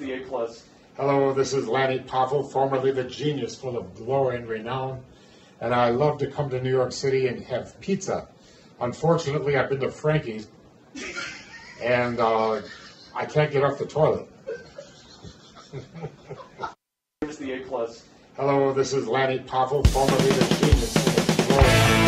is the A+. Hello, this is Lanny Poffo, formerly the Genius, full of glory and renown. And I love to come to New York City and have pizza. Unfortunately, I've been to Frankie's, and I can't get off the toilet. Here's the A+. Hello, this is Lanny Poffo, formerly the Genius, full of glory.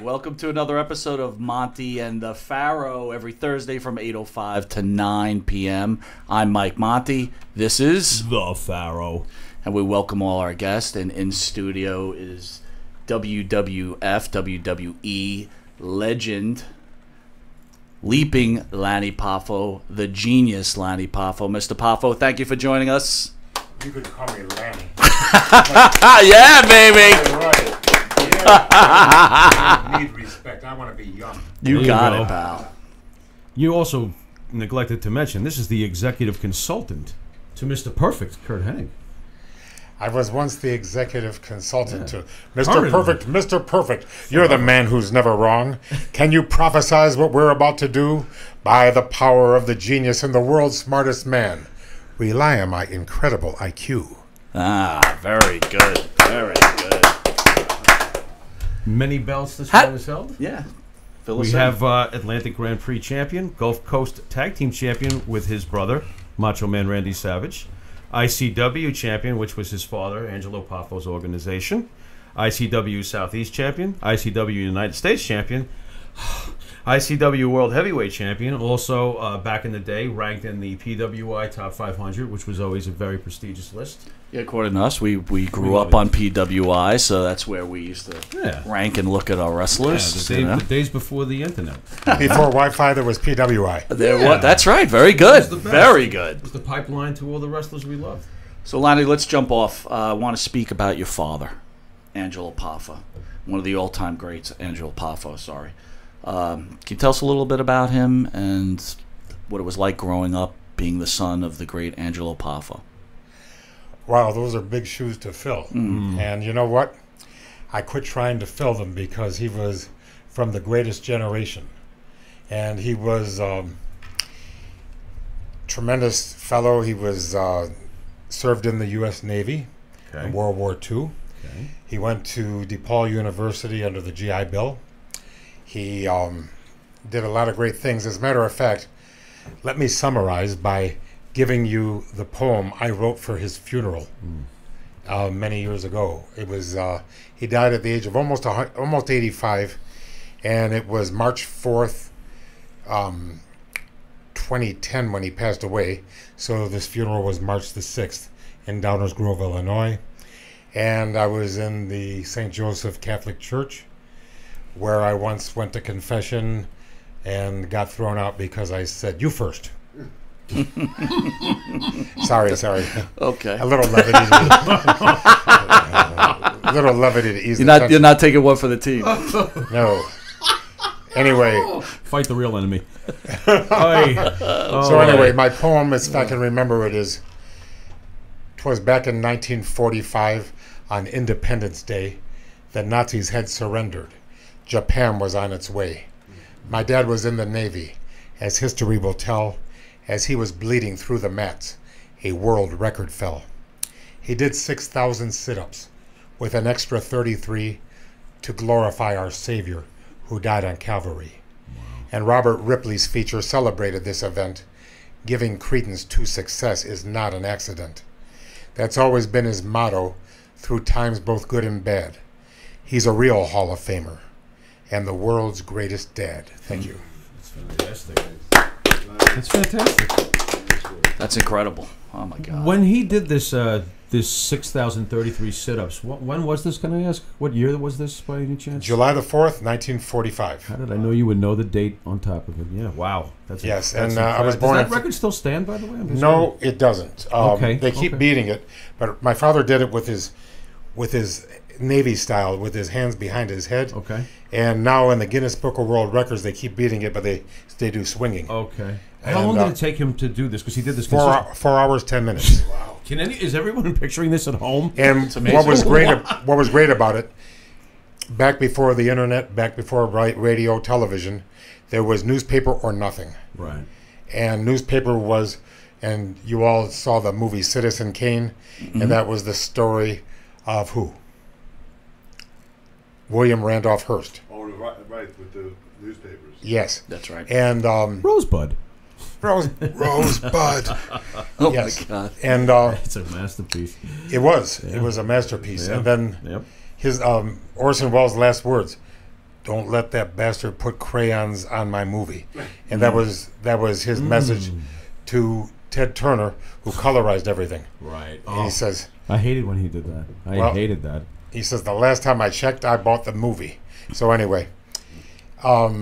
Welcome to another episode of Monty and the Pharaoh, every Thursday from 8:05 to 9 p.m. I'm Mike Monty. This is The Pharaoh. And we welcome all our guests. And in studio is WWF, WWE legend, leaping Lanny Poffo, the Genius Lanny Poffo. Mr. Poffo, thank you for joining us. You could call me Lanny. Yeah, baby. All right. I need respect. I want to be young. You got it, pal. You also neglected to mention this is the executive consultant to Mr. Perfect, Kurt Hennig. I was once the executive consultant to Mr. Perfect. Mr. Perfect, you're the man who's never wrong. Can you prophesize what we're about to do? By the power of the Genius and the world's smartest man, rely on my incredible IQ. Ah, very good. Very good. Many belts this one was held. Yeah. We have Atlantic Grand Prix champion, Gulf Coast Tag Team champion with his brother, Macho Man Randy Savage. ICW champion, which was his father, Angelo Poffo's organization. ICW Southeast champion. ICW United States champion. ICW World Heavyweight Champion, also back in the day ranked in the PWI Top 500, which was always a very prestigious list. Yeah, according to us, we grew up on PWI, so that's where we used to rank and look at our wrestlers. Yeah, the days before the internet. Before Wi-Fi, there was PWI. That's right. Very good. Very good. It was the pipeline to all the wrestlers we loved. So, Lanny, let's jump off. I want to speak about your father, Angelo Poffo, one of the all-time greats, Angelo Poffo, sorry. Can you tell us a little bit about him and what it was like growing up being the son of the great Angelo Poffo? Wow, those are big shoes to fill. Mm. And you know what? I quit trying to fill them because he was from the greatest generation. And he was a tremendous fellow. He was served in the U.S. Navy in World War II. Okay. He went to DePaul University under the GI Bill. He did a lot of great things. As a matter of fact, let me summarize by giving you the poem I wrote for his funeral many years ago. It was he died at the age of almost 85, and it was March 4th, 2010 when he passed away. So this funeral was March the 6th in Downers Grove, Illinois, and I was in the St. Joseph Catholic Church, where I once went to confession and got thrown out because I said, "You first." sorry. Okay. A little levity. A little levity to ease the tension. You're not taking one for the team. No. Anyway. Fight the real enemy. So anyway, my poem, if I can remember it, is, "'Twas back in 1945 on Independence Day that Nazis had surrendered. Japan was on its way. My dad was in the Navy, as history will tell. As he was bleeding through the mats, a world record fell. He did 6,000 sit-ups with an extra 33 to glorify our Savior who died on Calvary." Wow. And Robert Ripley's feature celebrated this event. "Giving credence to success is not an accident." That's always been his motto through times both good and bad. He's a real Hall of Famer and the world's greatest dad. Thank you. That's fantastic. That's fantastic. That's incredible. Oh my God! When he did this, this 6,033 sit-ups. When was this? Can I ask? What year was this, by any chance? July 4th, 1945. How did I know you would know the date on top of it? Yeah. Wow. That's yes. That's and I was born. Does that record still stand, by the way? No, it doesn't. Okay. They keep beating it, but my father did it with his Navy style, with his hands behind his head. Okay. And now in the Guinness Book of World Records, they keep beating it, but they do swinging. Okay. And how long did it take him to do this? Because he did this 4 hours, 10 minutes. Wow. Is everyone picturing this at home? And what was great about it? Back before the internet, back before radio, television, there was newspaper or nothing. Right. And newspaper was, and you all saw the movie Citizen Kane, and that was the story of who? William Randolph Hearst. Oh, right, with the newspapers. Yes. That's right. And Rosebud. Rosebud. Oh, yes. My God. And, it's a masterpiece. It was. Yeah. It was a masterpiece. Yeah. And then his Orson Welles' last words, "Don't let that bastard put crayons on my movie." And that was his message to Ted Turner, who colorized everything. Right. And he says... I hated when he did that. I hated that. He says, "The last time I checked, I bought the movie." So anyway, what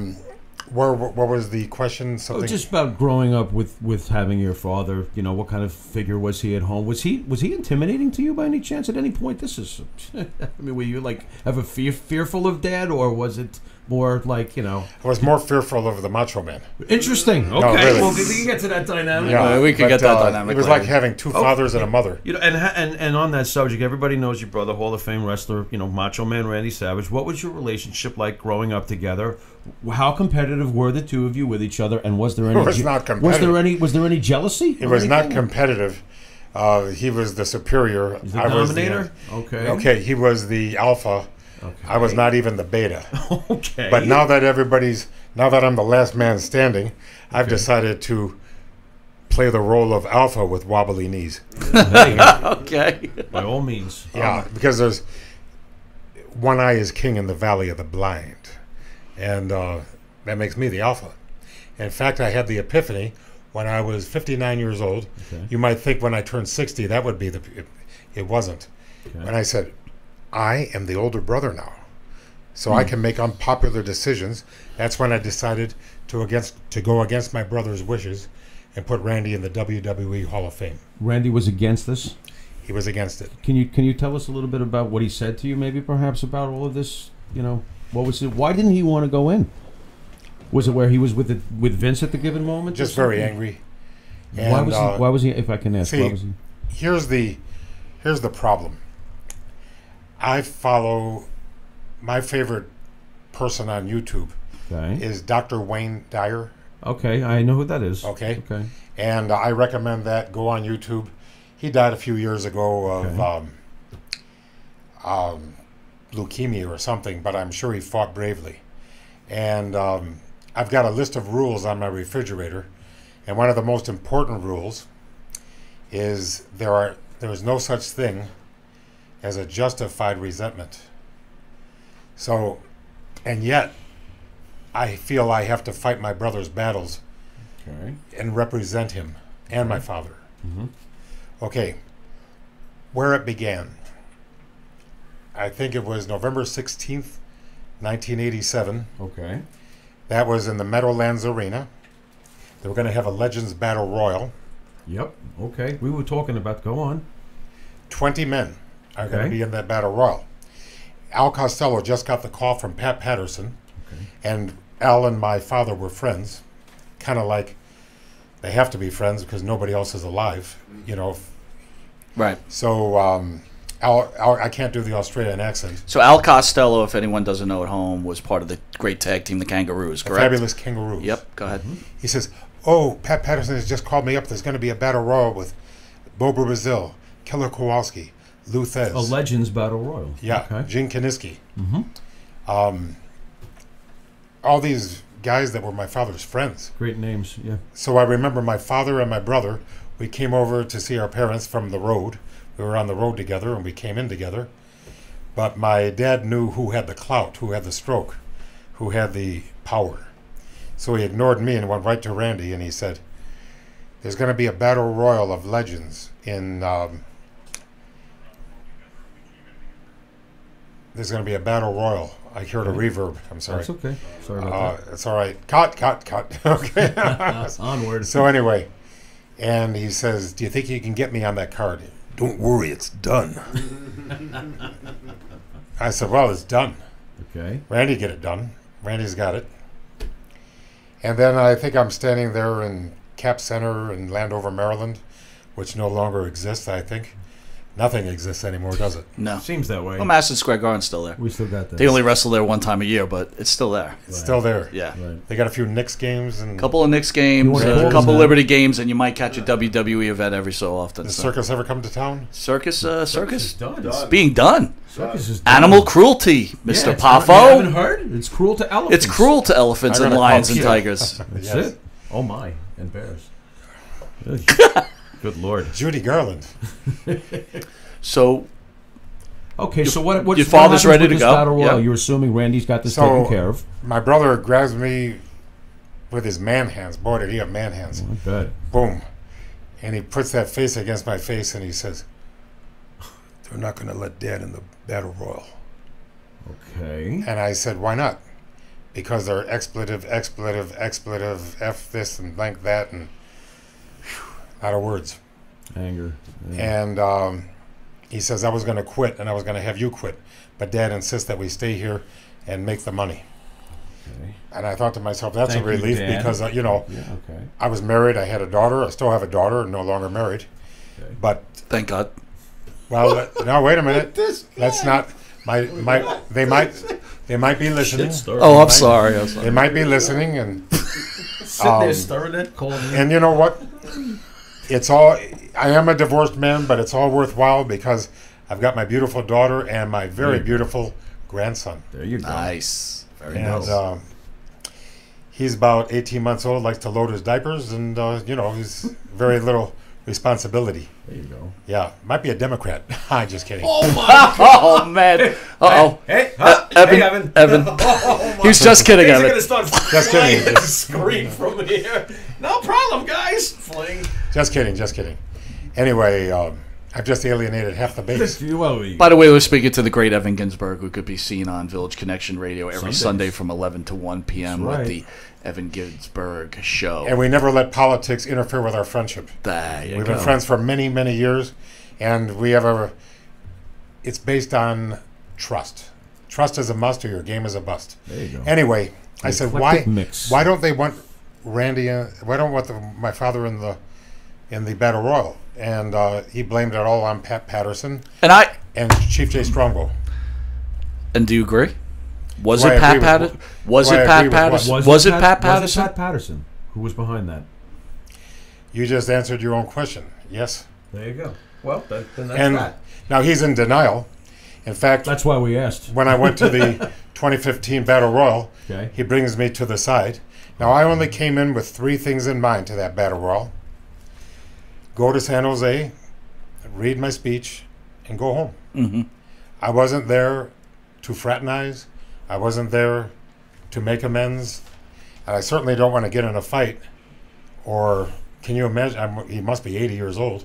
was the question? Something just about growing up with having your father. You know, what kind of figure was he at home? Was he intimidating to you by any chance at any point? This is, I mean, were you like ever fearful of Dad, or was it more like, you know? I was more fearful of the Macho Man. Interesting. Okay, no, really. Well, we can get to that dynamic. Yeah, we can get that dynamic. It was like having two fathers and a mother. You know, and on that subject, everybody knows your brother, Hall of Fame wrestler, you know, Macho Man Randy Savage. What was your relationship like growing up together? How competitive were the two of you with each other, and was there any? It was not competitive. Was there any jealousy? It was not competitive. He was the superior. He's the dominator. Okay. He was the alpha. Okay. I was not even the beta. Okay. But now that I'm the last man standing, I've decided to play the role of alpha with wobbly knees. Okay. By all means. Yeah, because there's one eye is king in the valley of the blind, and That makes me the alpha. In fact, I had the epiphany when I was 59 years old. Okay. You might think when I turned 60, that would be the... It wasn't. Okay. And I said, I am the older brother now. So I can make unpopular decisions. That's when I decided to go against my brother's wishes and put Randy in the WWE Hall of Fame. Randy was against this? He was against it. Can you tell us a little bit about what he said to you, maybe perhaps about all of this? You know, what was it? Why didn't he want to go in? Was it where he was with Vince at the given moment? Just very angry. And why was he? If I can ask, see, why was he? Here's the problem. I follow. My favorite person on YouTube is Dr. Wayne Dyer. Okay, I know who that is. Okay. And I recommend that. Go on YouTube. He died a few years ago of leukemia or something, but I'm sure he fought bravely. And I've got a list of rules on my refrigerator, and one of the most important rules is there is no such thing as a justified resentment. So, and yet, I feel I have to fight my brother's battles and represent him and my father. Mm-hmm. Okay, where it began, I think it was November 16th, 1987. Okay. That was in the Meadowlands Arena. They were going to have a Legends Battle Royal. Yep, okay. We were talking about, go on. 20 men are going to be in that Battle Royal. Al Costello just got the call from Pat Patterson, and Al and my father were friends, kind of like they have to be friends because nobody else is alive, you know. Right. So Al, I can't do the Australian accent. So Al Costello, if anyone doesn't know at home, was part of the great tag team, the Kangaroos, correct? The fabulous Kangaroos. Yep, go ahead. He says, oh, Pat Patterson has just called me up. There's going to be a battle royal with Bobber Brazil, Killer Kowalski, Luthez. A Legends Battle Royal. Yeah, Gene Kaniski. All these guys that were my father's friends. Great names, yeah. So I remember my father and my brother, we came over to see our parents from the road. We were on the road together and we came in together. But my dad knew who had the clout, who had the stroke, who had the power. So he ignored me and went right to Randy and he said, there's going to be a Battle Royal of Legends in... There's going to be a battle royal. I heard a reverb. I'm sorry. That's okay. Sorry about that. It's all right. Cut. Okay. Onward. So anyway, and he says, do you think you can get me on that card? Don't worry, it's done. I said, well, it's done. Okay. Randy get it done. Randy's got it. And then I think I'm standing there in Cap Center in Landover, Maryland, which no longer exists, I think. Nothing exists anymore, does it? No. Seems that way. Well, Madison Square Garden's still there. We still got that. They only wrestle there one time a year, but it's still there. It's still there. Yeah. Right. They got a few Knicks games. A couple of Knicks games, a couple Liberty games, and you might catch a WWE event every so often. Does Circus ever come to town? Circus is done. It's being done. Circus is done. Animal cruelty, Mr. Poffo. You haven't heard? It's cruel to elephants. It's cruel to elephants and lions and tigers. That's it. Oh, my. And bears. Good Lord, Judy Garland. So, okay. So what? Your father's ready to go. Yep. You're assuming Randy's got this taken care of. My brother grabs me with his man hands. Boy, did he have man hands! I bet. Boom, and he puts that face against my face, and he says, "They're not going to let Dad in the battle royal." Okay. And I said, "Why not?" Because they're expletive, f this and blank that and. Out of words. Anger. Yeah. And he says, I was going to quit, and I was going to have you quit. But Dad insists that we stay here and make the money. Okay. And I thought to myself, that's a relief because, you know, I was married. I had a daughter. I still have a daughter, no longer married. Okay. But thank God. Well, no, wait a minute. That's not my they might be listening. Oh, I'm sorry. They might be listening and sitting there stirring it, calling me. And you know what? It's all, I am a divorced man, but it's all worthwhile because I've got my beautiful daughter and my very beautiful grandson. There you go. Nice. Very nice. He's about 18 months old, likes to load his diapers, and, you know, he's very little Responsibility. There you go. Yeah, might be a Democrat. I'm just kidding. Oh my God. Oh man. Uh-oh. Hey, Evan. Evan. Oh, my. He's just kidding, Evan. He's gonna start just kidding. And scream from here. No problem, guys. Fling. Just kidding. Just kidding. Anyway, I've just alienated half the base. By the way, we're speaking to the great Evan Ginsburg, who could be seen on Village Connection Radio every Sunday from 11 to 1 p.m. Right. With the Evan Ginsburg Show. And we never let politics interfere with our friendship. We've been friends for many, many years, and we have a... It's based on trust. Trust is a must or your game is a bust. There you go. Anyway, I said, why don't they want Randy... Why don't want my father in the... in the Battle Royal, and he blamed it all on Pat Patterson and Chief Jay Strongbow. And do you agree? Was it Pat Patterson? Was it Pat Patterson? Was it Pat Patterson? Pat Patterson, who was behind that? You just answered your own question. Yes. There you go. Well, then that's that. Now he's in denial. In fact, that's why we asked. When I went to the 2015 Battle Royal, he brings me to the side. Now I only came in with three things in mind to that Battle Royal. Go to San Jose, read my speech, and go home. Mm-hmm. I wasn't there to fraternize. I wasn't there to make amends. And I certainly don't want to get in a fight. Or can you imagine? He must be 80 years old.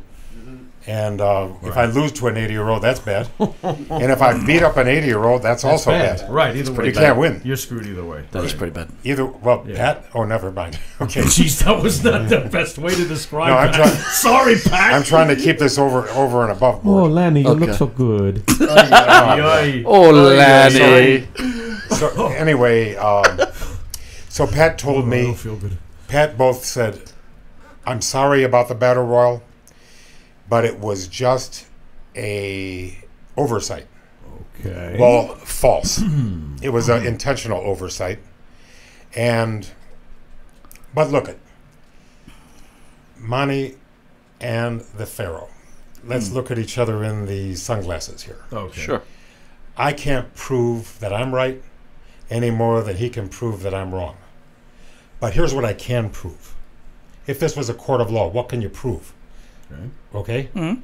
And if I lose to an 80-year-old, that's bad. And if I beat up an 80-year-old, that's also bad. Right, either way. You can't win. You're screwed either way. That's pretty bad. Either, well, yeah. Pat, oh, never mind. Okay. Jeez, that was not the best way to describe that. Sorry, Pat. I'm trying to keep this over and above board. Oh, Lanny, you look so good. Oh, Lanny. So, anyway, so Pat told me, feel good. Pat both said, I'm sorry about the Battle Royal. But it was just a oversight. Okay. Well, false. It was an intentional oversight. And, but look at Monty and the Pharaoh. Let's look at each other in the sunglasses here. Okay. Sure. I can't prove that I'm right any more than he can prove that I'm wrong. But here's what I can prove. If this was a court of law, what can you prove? Okay. Mm-hmm.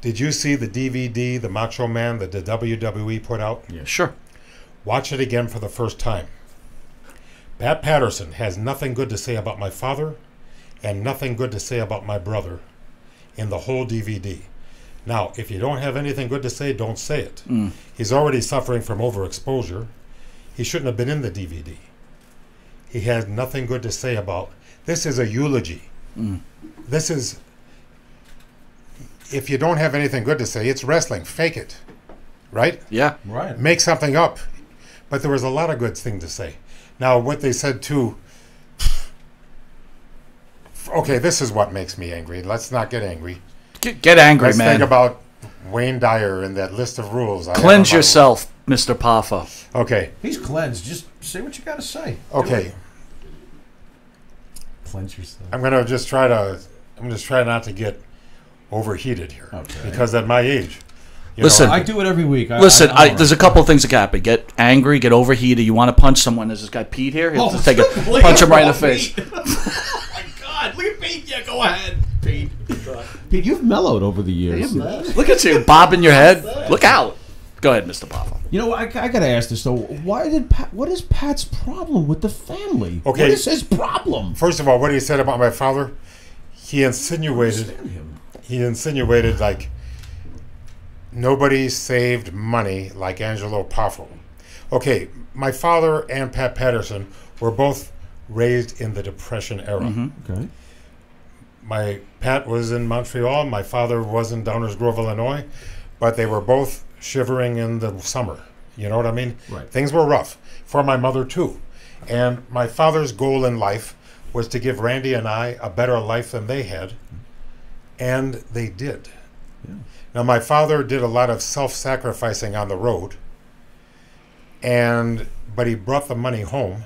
Did you see the DVD, the Macho Man, that the WWE put out? Yeah. Sure. Watch it again for the first time. Pat Patterson has nothing good to say about my father and nothing good to say about my brother in the whole DVD. Now, if you don't have anything good to say, don't say it. Mm. He's already suffering from overexposure. He shouldn't have been in the DVD. He has nothing good to say about... This is a eulogy. Mm. This is... If you don't have anything good to say, it's wrestling. Fake it. Right? Yeah. Right. Make something up. But there was a lot of good things to say. Now, what they said too... Okay, this is what makes me angry. Let's not get angry. Get angry, man. Let's think about Wayne Dyer and that list of rules. Cleanse yourself, Mr. Poffo. Okay. He's cleansed. Just say what you got to say. Okay. Cleanse yourself. I'm going to just try to... I'm just trying not to get... overheated here because at my age, listen, know, I do it every week. Listen, there's a couple of things that happen. Get angry, get overheated. You want to punch someone? There's this guy Pete here. He'll just take a punch him right in the face. Oh my God! Look at Pete. Yeah, go ahead, Pete. Pete, you've mellowed over the years. Look at you bobbing your head. Look out. Go ahead, Mr. Poffo. You know, I got to ask this though. Why did Pat? What is Pat's problem with the family? Okay, what is his problem? First of all, what he said about my father, he insinuated. He insinuated, like, nobody saved money like Angelo Poffo. Okay, my father and Pat Patterson were both raised in the Depression era. Mm-hmm. Okay. Pat was in Montreal. My father was in Downers Grove, Illinois. But they were both shivering in the summer. You know what I mean? Right. Things were rough for my mother, too. And my father's goal in life was to give Randy and I a better life than they had. And they did. Yeah. Now, my father did a lot of self-sacrificing on the road, but he brought the money home,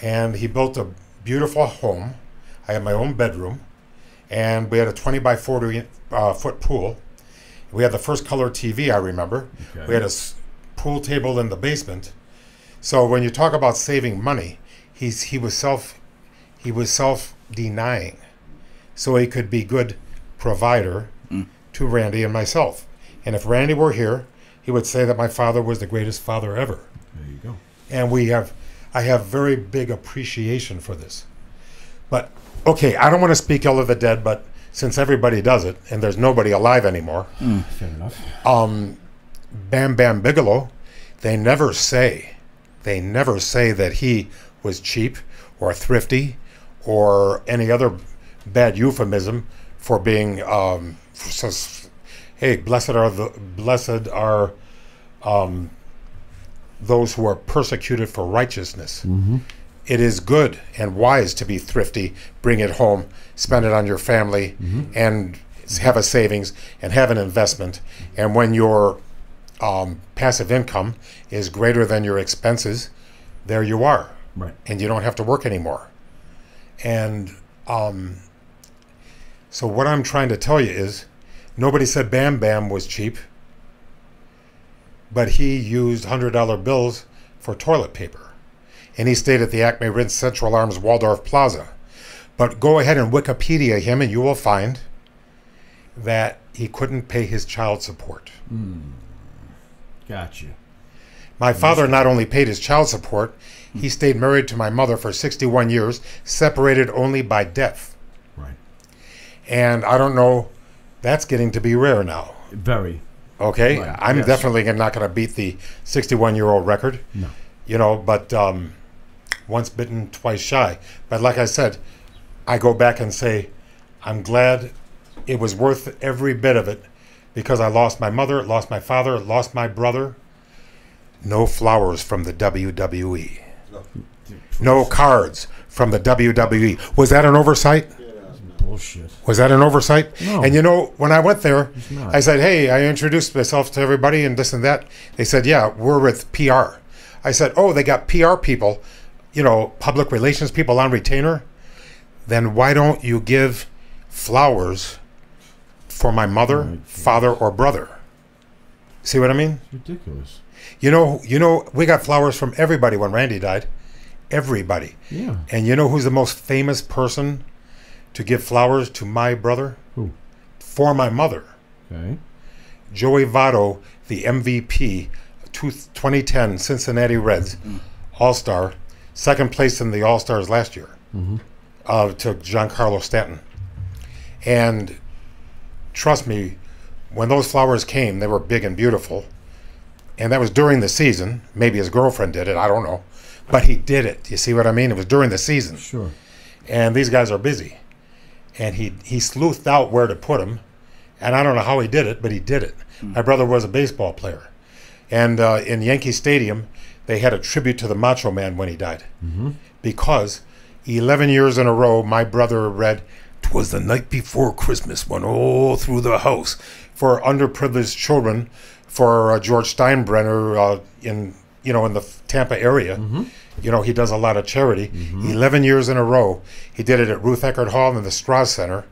and he built a beautiful home. I had my own bedroom, and we had a 20-by-40-foot pool. We had the first color TV, I remember. Okay. We had a pool table in the basement. So when you talk about saving money, he was self-denying, so he could be good provider to Randy and myself. And if Randy were here, he would say that my father was the greatest father ever. There you go. And we have, I have very big appreciation for this. But, okay, I don't want to speak ill of the dead, but since everybody does it, and there's nobody alive anymore, fair enough. Bam Bam Bigelow, they never say that he was cheap or thrifty or any other bad euphemism for being, hey, blessed are those who are persecuted for righteousness. Mm-hmm. It is good and wise to be thrifty, bring it home, spend it on your family, mm-hmm. and have a savings and have an investment. And when your passive income is greater than your expenses, there you are. Right. And you don't have to work anymore. And so what I'm trying to tell you is nobody said Bam Bam was cheap, but he used $100 bills for toilet paper. And he stayed at the Acme Rinse Central Arms Waldorf Plaza. But go ahead and Wikipedia him and you will find that he couldn't pay his child support. Gotcha. My father not only paid his child support, he stayed married to my mother for 61 years, separated only by death. Right. And I don't know, that's getting to be rare now. Very. Okay, right. I'm definitely not going to beat the 61-year-old record. No. You know, but once bitten, twice shy. But like I said, I go back and say, I'm glad it was worth every bit of it because I lost my mother, lost my father, lost my brother. No flowers from the WWE. No cards from the WWE. Was that an oversight? Yeah, bullshit. Was that an oversight? No. And you know, when I went there, I said, hey, I introduced myself to everybody and this and that. They said, yeah, we're with PR. I said, oh, they got PR people, you know, public relations people on retainer. Then why don't you give flowers for my mother, father, or brother? See what I mean? It's ridiculous. You know, we got flowers from everybody when Randy died. Everybody. Yeah. And you know who's the most famous person to give flowers to my brother? Who? For my mother. Okay. Joey Votto, the MVP, 2010 Cincinnati Reds, All-Star, second place in the All-Stars last year, to Giancarlo Stanton. And trust me, when those flowers came, they were big and beautiful. And that was during the season. Maybe his girlfriend did it, I don't know. But he did it. You see what I mean? It was during the season. Sure. And these guys are busy. And he sleuthed out where to put them. And I don't know how he did it, but he did it. My brother was a baseball player. And in Yankee Stadium, they had a tribute to the Macho Man when he died. Because 11 years in a row, my brother read, "'Twas the night before Christmas, went all through the house for underprivileged children." For George Steinbrenner in the Tampa area, you know, he does a lot of charity. 11 years in a row, he did it at Ruth Eckerd Hall and the Strauss Center,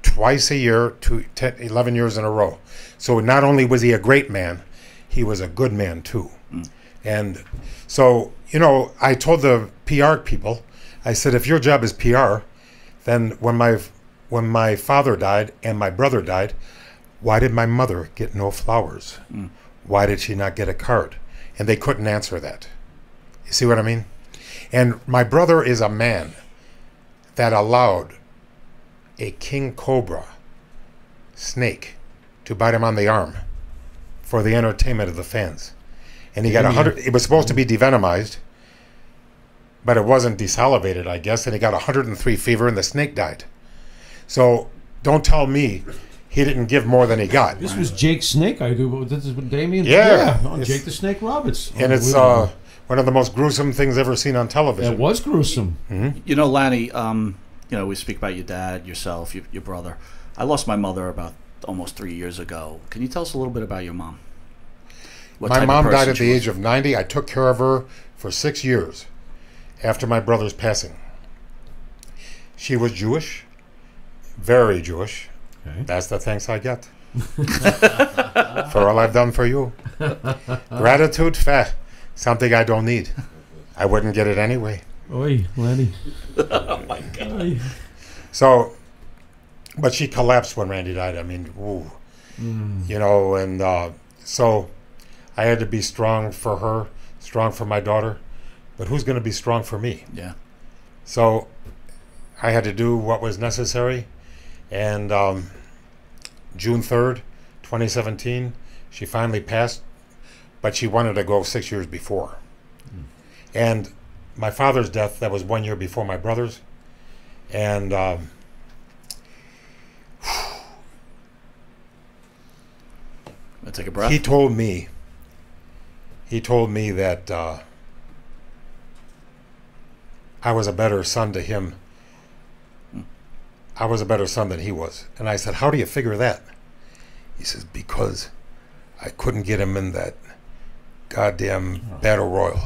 twice a year, 11 years in a row. So not only was he a great man, he was a good man too. And so, you know, I told the PR people, I said, if your job is PR, then when my father died and my brother died, why did my mother get no flowers? Why did she not get a card? And they couldn't answer that. You see what I mean? And my brother is a man that allowed a king cobra snake to bite him on the arm for the entertainment of the fans. And he got 100, it was supposed to be devenomized, but it wasn't desalivated, I guess, and he got 103 fever and the snake died. So don't tell me he didn't give more than he got. This was Jake Snake. I do. This is Damien. Yeah. On Jake the Snake Roberts. And it's one of the most gruesome things ever seen on television. It was gruesome. You know, Lanny, you know, we speak about your dad, yourself, your brother. I lost my mother about almost 3 years ago. Can you tell us a little bit about your mom? My mom died at the age of 90. I took care of her for 6 years after my brother's passing. She was Jewish, very Jewish. That's the thanks I get for all I've done for you. Gratitude, something I don't need. I wouldn't get it anyway. Oi, Lanny. Oh my God. Oy. So But she collapsed when Randy died. I mean, ooh. Mm. You know, and so I had to be strong for her, strong for my daughter. But who's going to be strong for me? Yeah. So I had to do what was necessary. And June 3rd, 2017, she finally passed. But she wanted to go 6 years before. Mm. And my father's death, that was 1 year before my brother's. And let's take a breath. He told me that I was a better son to him. I was a better son than he was. And I said, how do you figure that? He says, because I couldn't get him in that goddamn battle royal.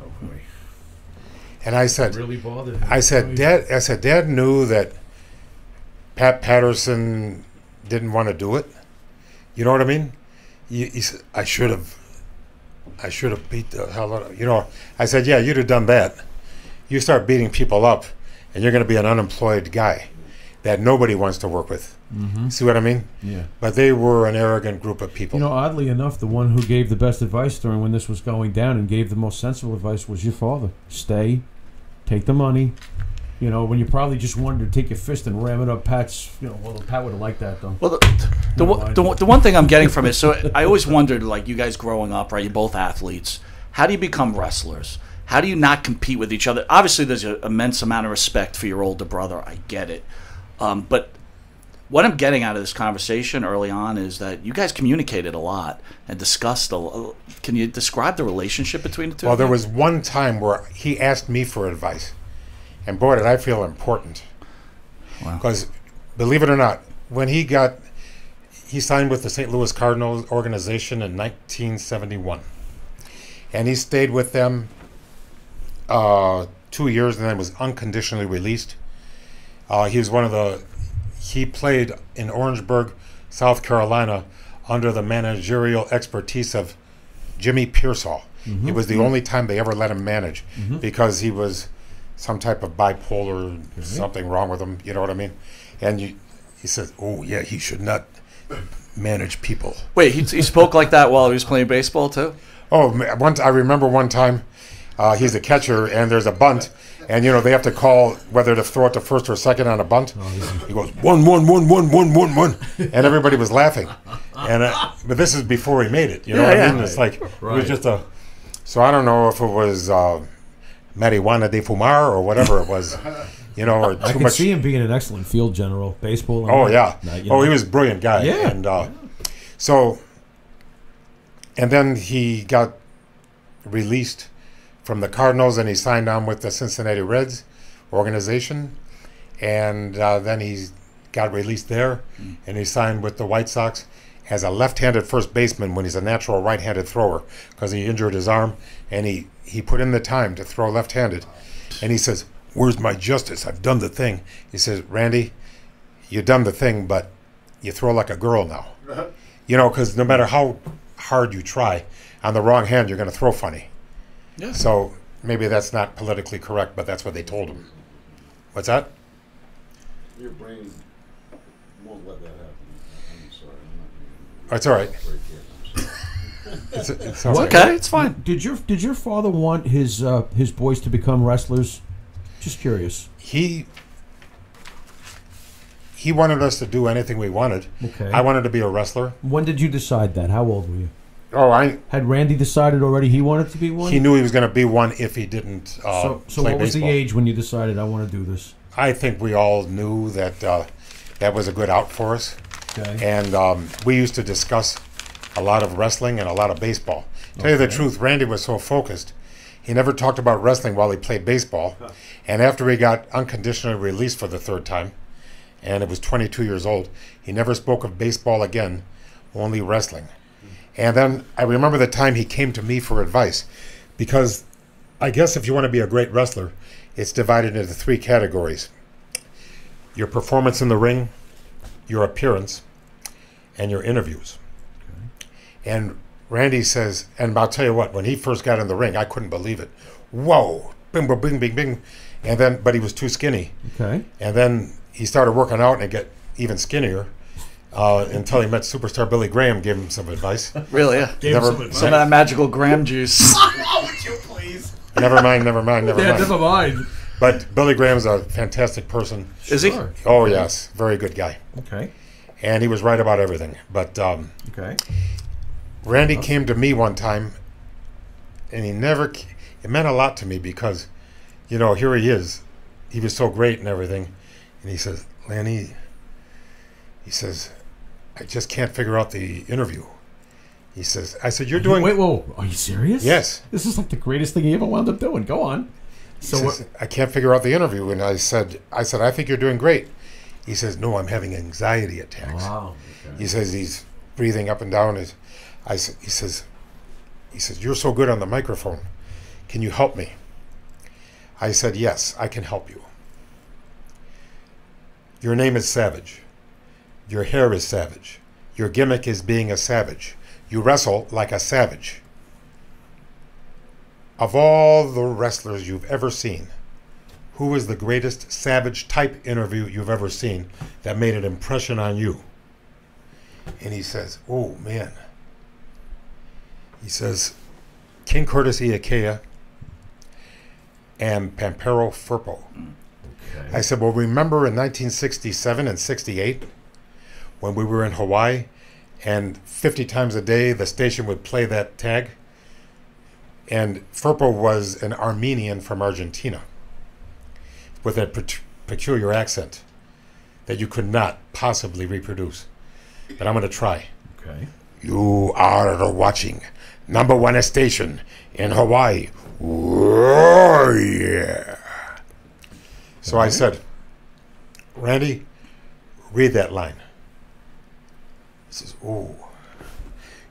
Oh boy. And I said, really bothered him. I said, Dad knew that Pat Patterson didn't want to do it. You know what I mean? He said, I should have beat the hell out of, you know. I said, yeah, you'd have done that. You start beating people up, and you're going to be an unemployed guy that nobody wants to work with. Mm-hmm. See what I mean? Yeah. But they were an arrogant group of people. You know, oddly enough, the one who gave the best advice during when this was going down and gave the most sensible advice was your father. Stay, take the money. You know, when you probably just wanted to take your fist and ram it up Pat's, you know, well, Pat would have liked that, though. Well, the one thing I'm getting from it, so I always wondered, like, you guys growing up, right, you're both athletes. How do you become wrestlers? How do you not compete with each other? Obviously, there's an immense amount of respect for your older brother. I get it. But what I'm getting out of this conversation early on is that you guys communicated a lot and discussed a lot. Can you describe the relationship between the two? Well, there was one time where he asked me for advice. And boy, did I feel important. Because, wow, believe it or not, when he signed with the St. Louis Cardinals organization in 1971. And he stayed with them 2 years and then was unconditionally released. He played in Orangeburg, South Carolina, under the managerial expertise of Jimmy Pearsall. Mm-hmm. It was the mm-hmm. only time they ever let him manage mm-hmm. because he was some type of bipolar, mm-hmm. something wrong with him, you know what I mean? And he said, oh, yeah, he should not manage people. Wait, he spoke like that while he was playing baseball, too? Oh, I remember one time, he's a catcher, and there's a bunt, and, you know, they have to call whether to throw it to first or second on a bunt. Oh, he goes, one, one, one, one, one, one, one, and everybody was laughing. And but this is before he made it, you know yeah, what yeah. I mean? Right. It's like, right. It was just a, so I don't know if it was... marijuana de fumar or whatever it was, you know, or too much. I could see him being an excellent field general, baseball. Oh, yeah. Oh, he was a brilliant guy. Yeah. And so, and then he got released from the Cardinals and he signed on with the Cincinnati Reds organization. And then he got released there and he signed with the White Sox as a left-handed first baseman when he's a natural right-handed thrower because he injured his arm and he put in the time to throw left-handed. And he says, where's my justice? I've done the thing. He says, Randy, you've done the thing, but you throw like a girl now. Uh-huh. You know, because no matter how hard you try, on the wrong hand, you're going to throw funny. Yeah. So maybe that's not politically correct, but that's what they told him. What's that? Your brain won't let that happen. I'm sorry. That's all right. It's okay, it's fine. Did your father want his boys to become wrestlers? Just curious. He wanted us to do anything we wanted. Okay. I wanted to be a wrestler. When did you decide that? How old were you? Oh, I had Randy decided already he wanted to be one? He knew he was going to be one if he didn't so play baseball. So what was the age when you decided I want to do this? I think we all knew that that was a good out for us. Okay. And we used to discuss a lot of wrestling and a lot of baseball. Okay. Tell you the truth, Randy was so focused. He never talked about wrestling while he played baseball. And after he got unconditionally released for the third time, and it was 22 years old, he never spoke of baseball again, only wrestling. And then I remember the time he came to me for advice, because I guess if you want to be a great wrestler, it's divided into three categories. Your performance in the ring, your appearance, and your interviews. And Randy says, and I'll tell you what, when he first got in the ring, I couldn't believe it. Whoa, bing, bing, bing, bing, bing. And then, but he was too skinny. Okay. And then he started working out and even skinnier. Until he met superstar Billy Graham, gave him some advice. Really? Yeah. Gave him some advice. Some of that magical Graham juice. Oh, would you please? Never mind. But Billy Graham's a fantastic person. Is he? Oh, yes. Very good guy. Okay. And he was right about everything. But okay. Randy came to me one time, and he never... It meant a lot to me because, you know, here he is. He was so great and everything. And he says, Lanny... He says, I just can't figure out the interview. He says, I said, you're doing... Wait, whoa, are you serious? Yes. This is like the greatest thing he ever wound up doing. Go on. So he says, I can't figure out the interview. And I said, I think you're doing great. He says, no, I'm having anxiety attacks. Wow. Okay. He says, he's breathing up and down. He says, you're so good on the microphone. Can you help me? I said, yes, I can help you. Your name is Savage. Your hair is savage. Your gimmick is being a savage. You wrestle like a savage. Of all the wrestlers you've ever seen, who is the greatest savage type interview you've ever seen that made an impression on you? And he says, oh, man. He says, King Curtis Iaukea and Pampero Furpo. Okay. I said, well, remember in 1967 and 68, when we were in Hawaii, and 50 times a day the station would play that tag. And Furpo was an Armenian from Argentina with a peculiar accent that you could not possibly reproduce. But I'm going to try. Okay. You are watching #1 station in Hawaii. Oh, yeah. So I said, Randy, read that line. Says, oh,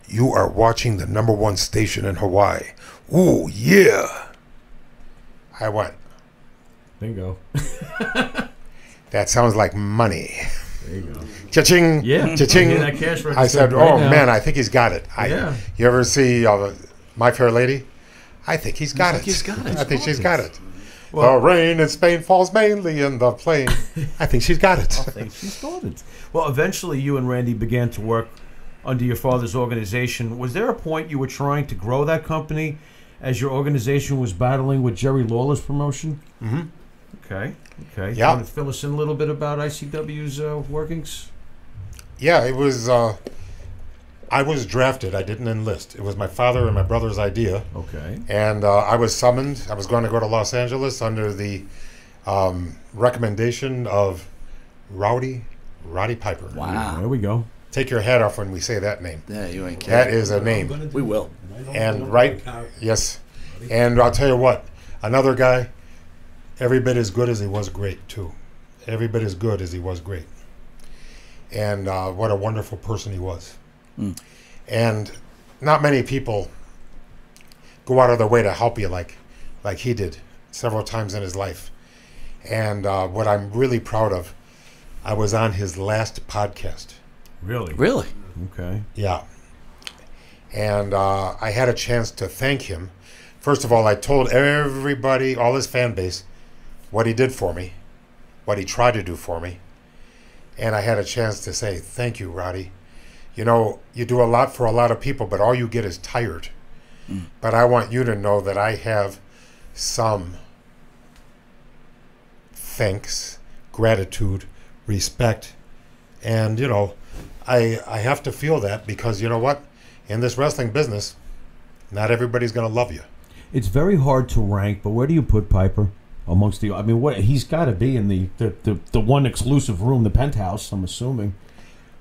you are watching the #1 station in Hawaii. Oh, yeah. I went. Bingo. That sounds like money. There you go. Cha-ching. Yeah. Cha-ching. That cash register. I said, oh, right, man, I think he's got it. Yeah. You ever see My Fair Lady? I think he's got it. He's got it. I think she's got it. Well, the rain in Spain falls mainly in the plain. I think she's got it. I think she's got it. Well, eventually you and Randy began to work under your father's organization. Was there a point you were trying to grow that company as your organization was battling with Jerry Lawler's promotion? Mm-hmm. Okay. Okay. Yeah. You want to fill us in a little bit about ICW's workings? Yeah, it was... I was drafted. I didn't enlist. It was my father and my brother's idea. Okay. And I was summoned. I was going to go to Los Angeles under the recommendation of Roddy Piper. Wow. There we go. Take your hat off when we say that name. Yeah, you ain't kidding. That is a name. We will. And right, yes. And I'll tell you what, another guy, every bit as good as he was great, too. Every bit as good as he was great. And what a wonderful person he was. Mm. And not many people go out of their way to help you like he did several times in his life. And what I'm really proud of, I was on his last podcast. Really? Really? Okay. Yeah. And I had a chance to thank him. First of all, I told everybody, all his fan base, what he did for me, what he tried to do for me. And I had a chance to say, thank you, Roddy. You know, you do a lot for a lot of people, but all you get is tired. Mm. But I want you to know that I have some thanks, gratitude, respect. And, you know, I have to feel that because, you know what? In this wrestling business, not everybody's going to love you. It's very hard to rank, but where do you put Piper amongst the... I mean, what he's got to be in the one exclusive room, the penthouse, I'm assuming.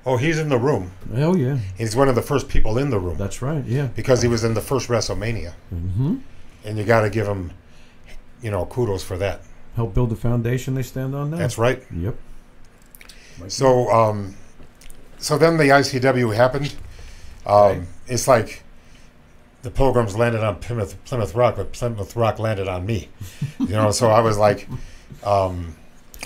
Oh, he's in the room. Oh, yeah. He's one of the first people in the room. That's right, yeah. Because he was in the first WrestleMania. Mm-hmm. And you got to give him, you know, kudos for that. Help build the foundation they stand on now. That's right. Yep. So, so then the ICW happened. Right. It's like the Pilgrims landed on Plymouth Rock, but Plymouth Rock landed on me. You know, so I was like...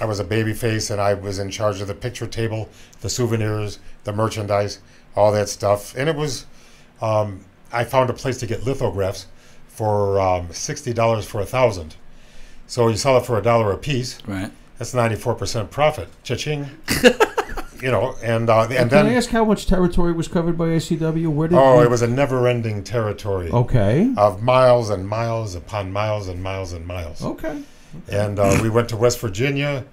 I was a babyface, and I was in charge of the picture table, the souvenirs, the merchandise, all that stuff. And it was, I found a place to get lithographs for $60 for 1,000. So you sell it for $1 a piece. Right. That's 94% profit. Cha-ching. you know, and then... Can I ask how much territory was covered by ACW? Where did it was a never-ending territory. Okay. Of miles and miles upon miles and miles and miles. Okay. And we went to West Virginia,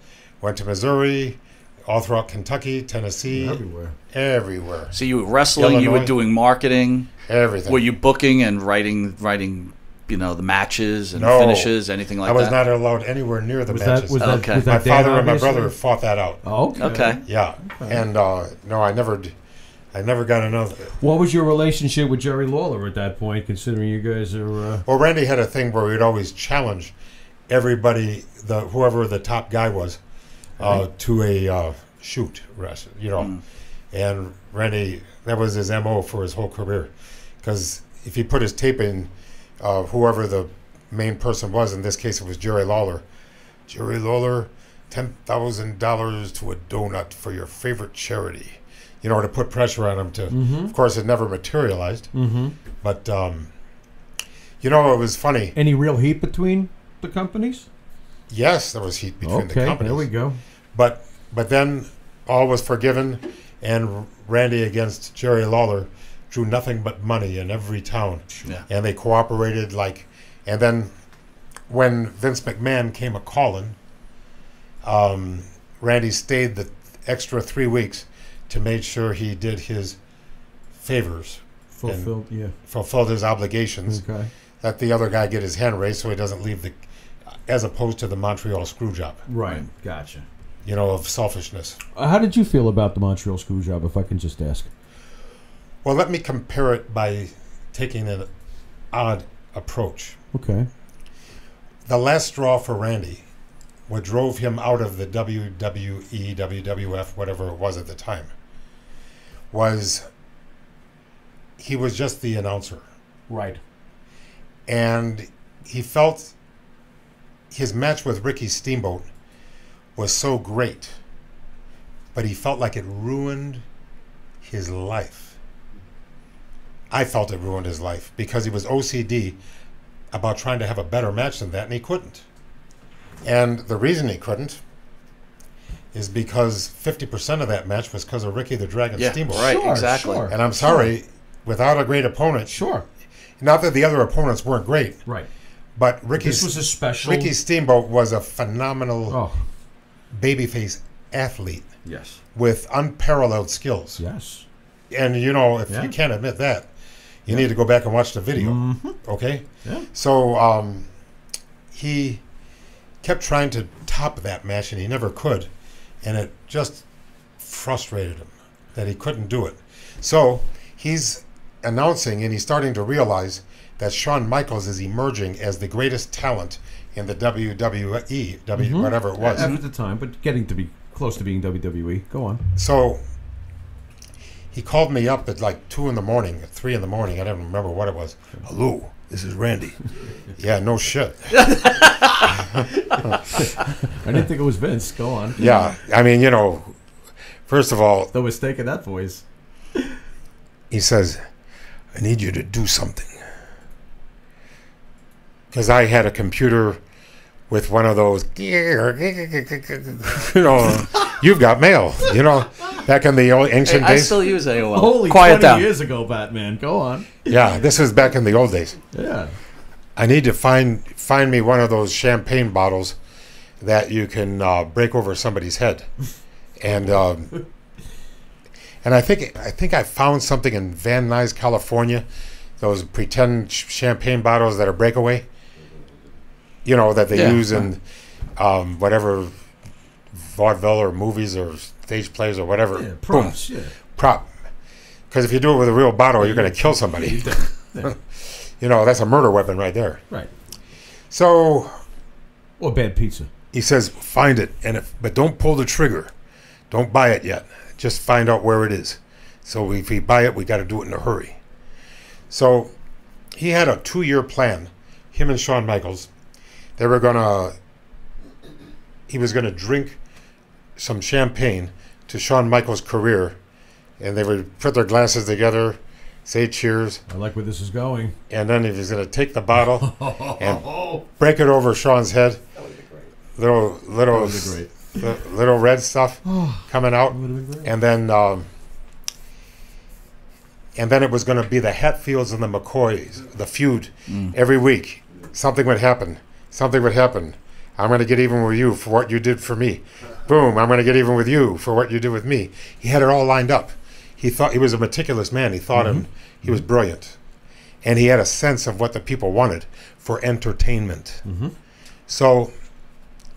went to Missouri, all throughout Kentucky, Tennessee. Everywhere. Everywhere. So you were wrestling, Illinois, you were doing marketing. Everything. Were you booking and writing you know, the matches and finishes, anything like that? I was not allowed anywhere near the matches. My father and my brother fought that out. Oh, okay. Yeah. Okay. And no, I never got another. What was your relationship with Jerry Lawler at that point, considering you guys are... Well, Randy had a thing where we'd always challenge everybody, whoever the top guy was, to a shoot, you know. Mm. And Randy, that was his MO for his whole career. Because if he put his tape in, whoever the main person was, in this case it was Jerry Lawler. Jerry Lawler, $10,000 to a donut for your favorite charity. You know, to put pressure on him to, of course it never materialized. Mm-hmm. But, you know, it was funny. Any real heat between the companies? Yes, there was heat between the companies. There we go. But then all was forgiven, and Randy against Jerry Lawler drew nothing but money in every town. Yeah. And they cooperated like... And then when Vince McMahon came a-calling, Randy stayed the extra 3 weeks to make sure he did his favors. Fulfilled his obligations. Okay. Let the other guy get his hand raised so he doesn't leave the... As opposed to the Montreal screw job. Right. Gotcha. You know, of selfishness. How did you feel about the Montreal screw job, if I can just ask? Well, let me compare it by taking an odd approach. Okay. The last straw for Randy, what drove him out of the WWE, WWF, whatever it was at the time, was he was just the announcer. Right. And he felt his match with Ricky Steamboat was so great, but he felt like it ruined his life. I felt it ruined his life because he was OCD about trying to have a better match than that, and he couldn't. And the reason he couldn't is because 50% of that match was because of Ricky the Dragon Steamboat. Right, sure, exactly. Sure, and I'm sorry, without a great opponent, not that the other opponents weren't great, right? But Ricky Steamboat was a phenomenal babyface athlete. Yes. With unparalleled skills. Yes. And, you know, if you can't admit that, you need to go back and watch the video. Mm-hmm. Okay? Yeah. So he kept trying to top that match, and he never could. And it just frustrated him that he couldn't do it. So he's announcing, and he's starting to realize that Shawn Michaels is emerging as the greatest talent in the WWE, whatever it was. At the time, but getting to be close to being WWE. Go on. So he called me up at like 2 in the morning, 3 in the morning. I don't remember what it was. Hello, this is Randy. Yeah, no shit. I didn't think it was Vince. Go on. Yeah, I mean, you know, first of all... The mistake in that voice. He says, I need you to do something. Because I had a computer with one of those, you know, you've got mail, you know, back in the old ancient days. I still use AOL. Holy, quiet 20 down. Years ago, Batman. Go on. Yeah, this was back in the old days. Yeah. I need to find me one of those champagne bottles that you can break over somebody's head, and I think I found something in Van Nuys, California, those pretend champagne bottles that are breakaway. You know, that they use in whatever vaudeville or movies or stage plays or whatever. Yeah, props. Yeah. Prop. Because if you do it with a real bottle, you're going to kill somebody. Yeah. You know, that's a murder weapon right there. Right. So. Or bad pizza. He says, find it, but don't pull the trigger. Don't buy it yet. Just find out where it is. So if we buy it, we got to do it in a hurry. So he had a 2-year plan, him and Shawn Michaels. He was going to drink some champagne to Shawn Michaels' career, and they would put their glasses together, say cheers. I like where this is going. And then he was going to take the bottle and break it over Shawn's head. That would be great. Little the little red stuff coming out, and then it was going to be the Hatfields and the McCoys, the feud. Every week, something would happen. Something would happen. I'm going to get even with you for what you did for me. Boom! I'm going to get even with you for what you did with me. He had it all lined up. He thought he was a meticulous man. He thought him. He was brilliant, and he had a sense of what the people wanted for entertainment. So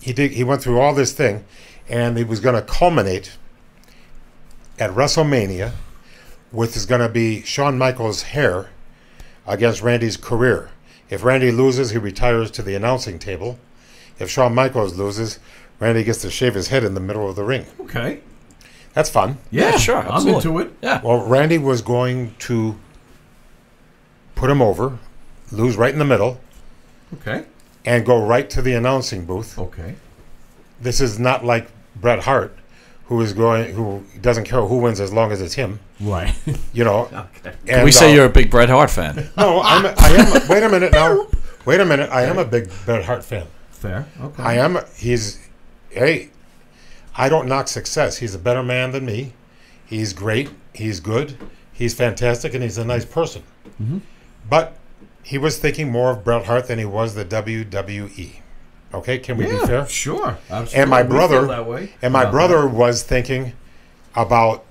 he did. He went through all this thing, and it was going to culminate at WrestleMania, with is going to be Shawn Michaels' hair against Randy's career. If Randy loses, he retires to the announcing table. If Shawn Michaels loses, Randy gets to shave his head in the middle of the ring. Okay. That's fun. Yeah, sure. Absolutely. I'm into it. Yeah. Well, Randy was going to put him over, lose right in the middle. Okay. And go right to the announcing booth. Okay. This is not like Bret Hart, who is going, who doesn't care who wins as long as it's him. Right. You know. Okay. And can we say you're a big Bret Hart fan? No, I am. Wait a minute now. Wait a minute. I am a big Bret Hart fan. Fair. Okay. I am. He's. Hey, I don't knock success. He's a better man than me. He's great. He's good. He's fantastic, and he's a nice person. But he was thinking more of Bret Hart than he was the WWE. Okay, can we be fair? Sure, absolutely. And my brother, was thinking about.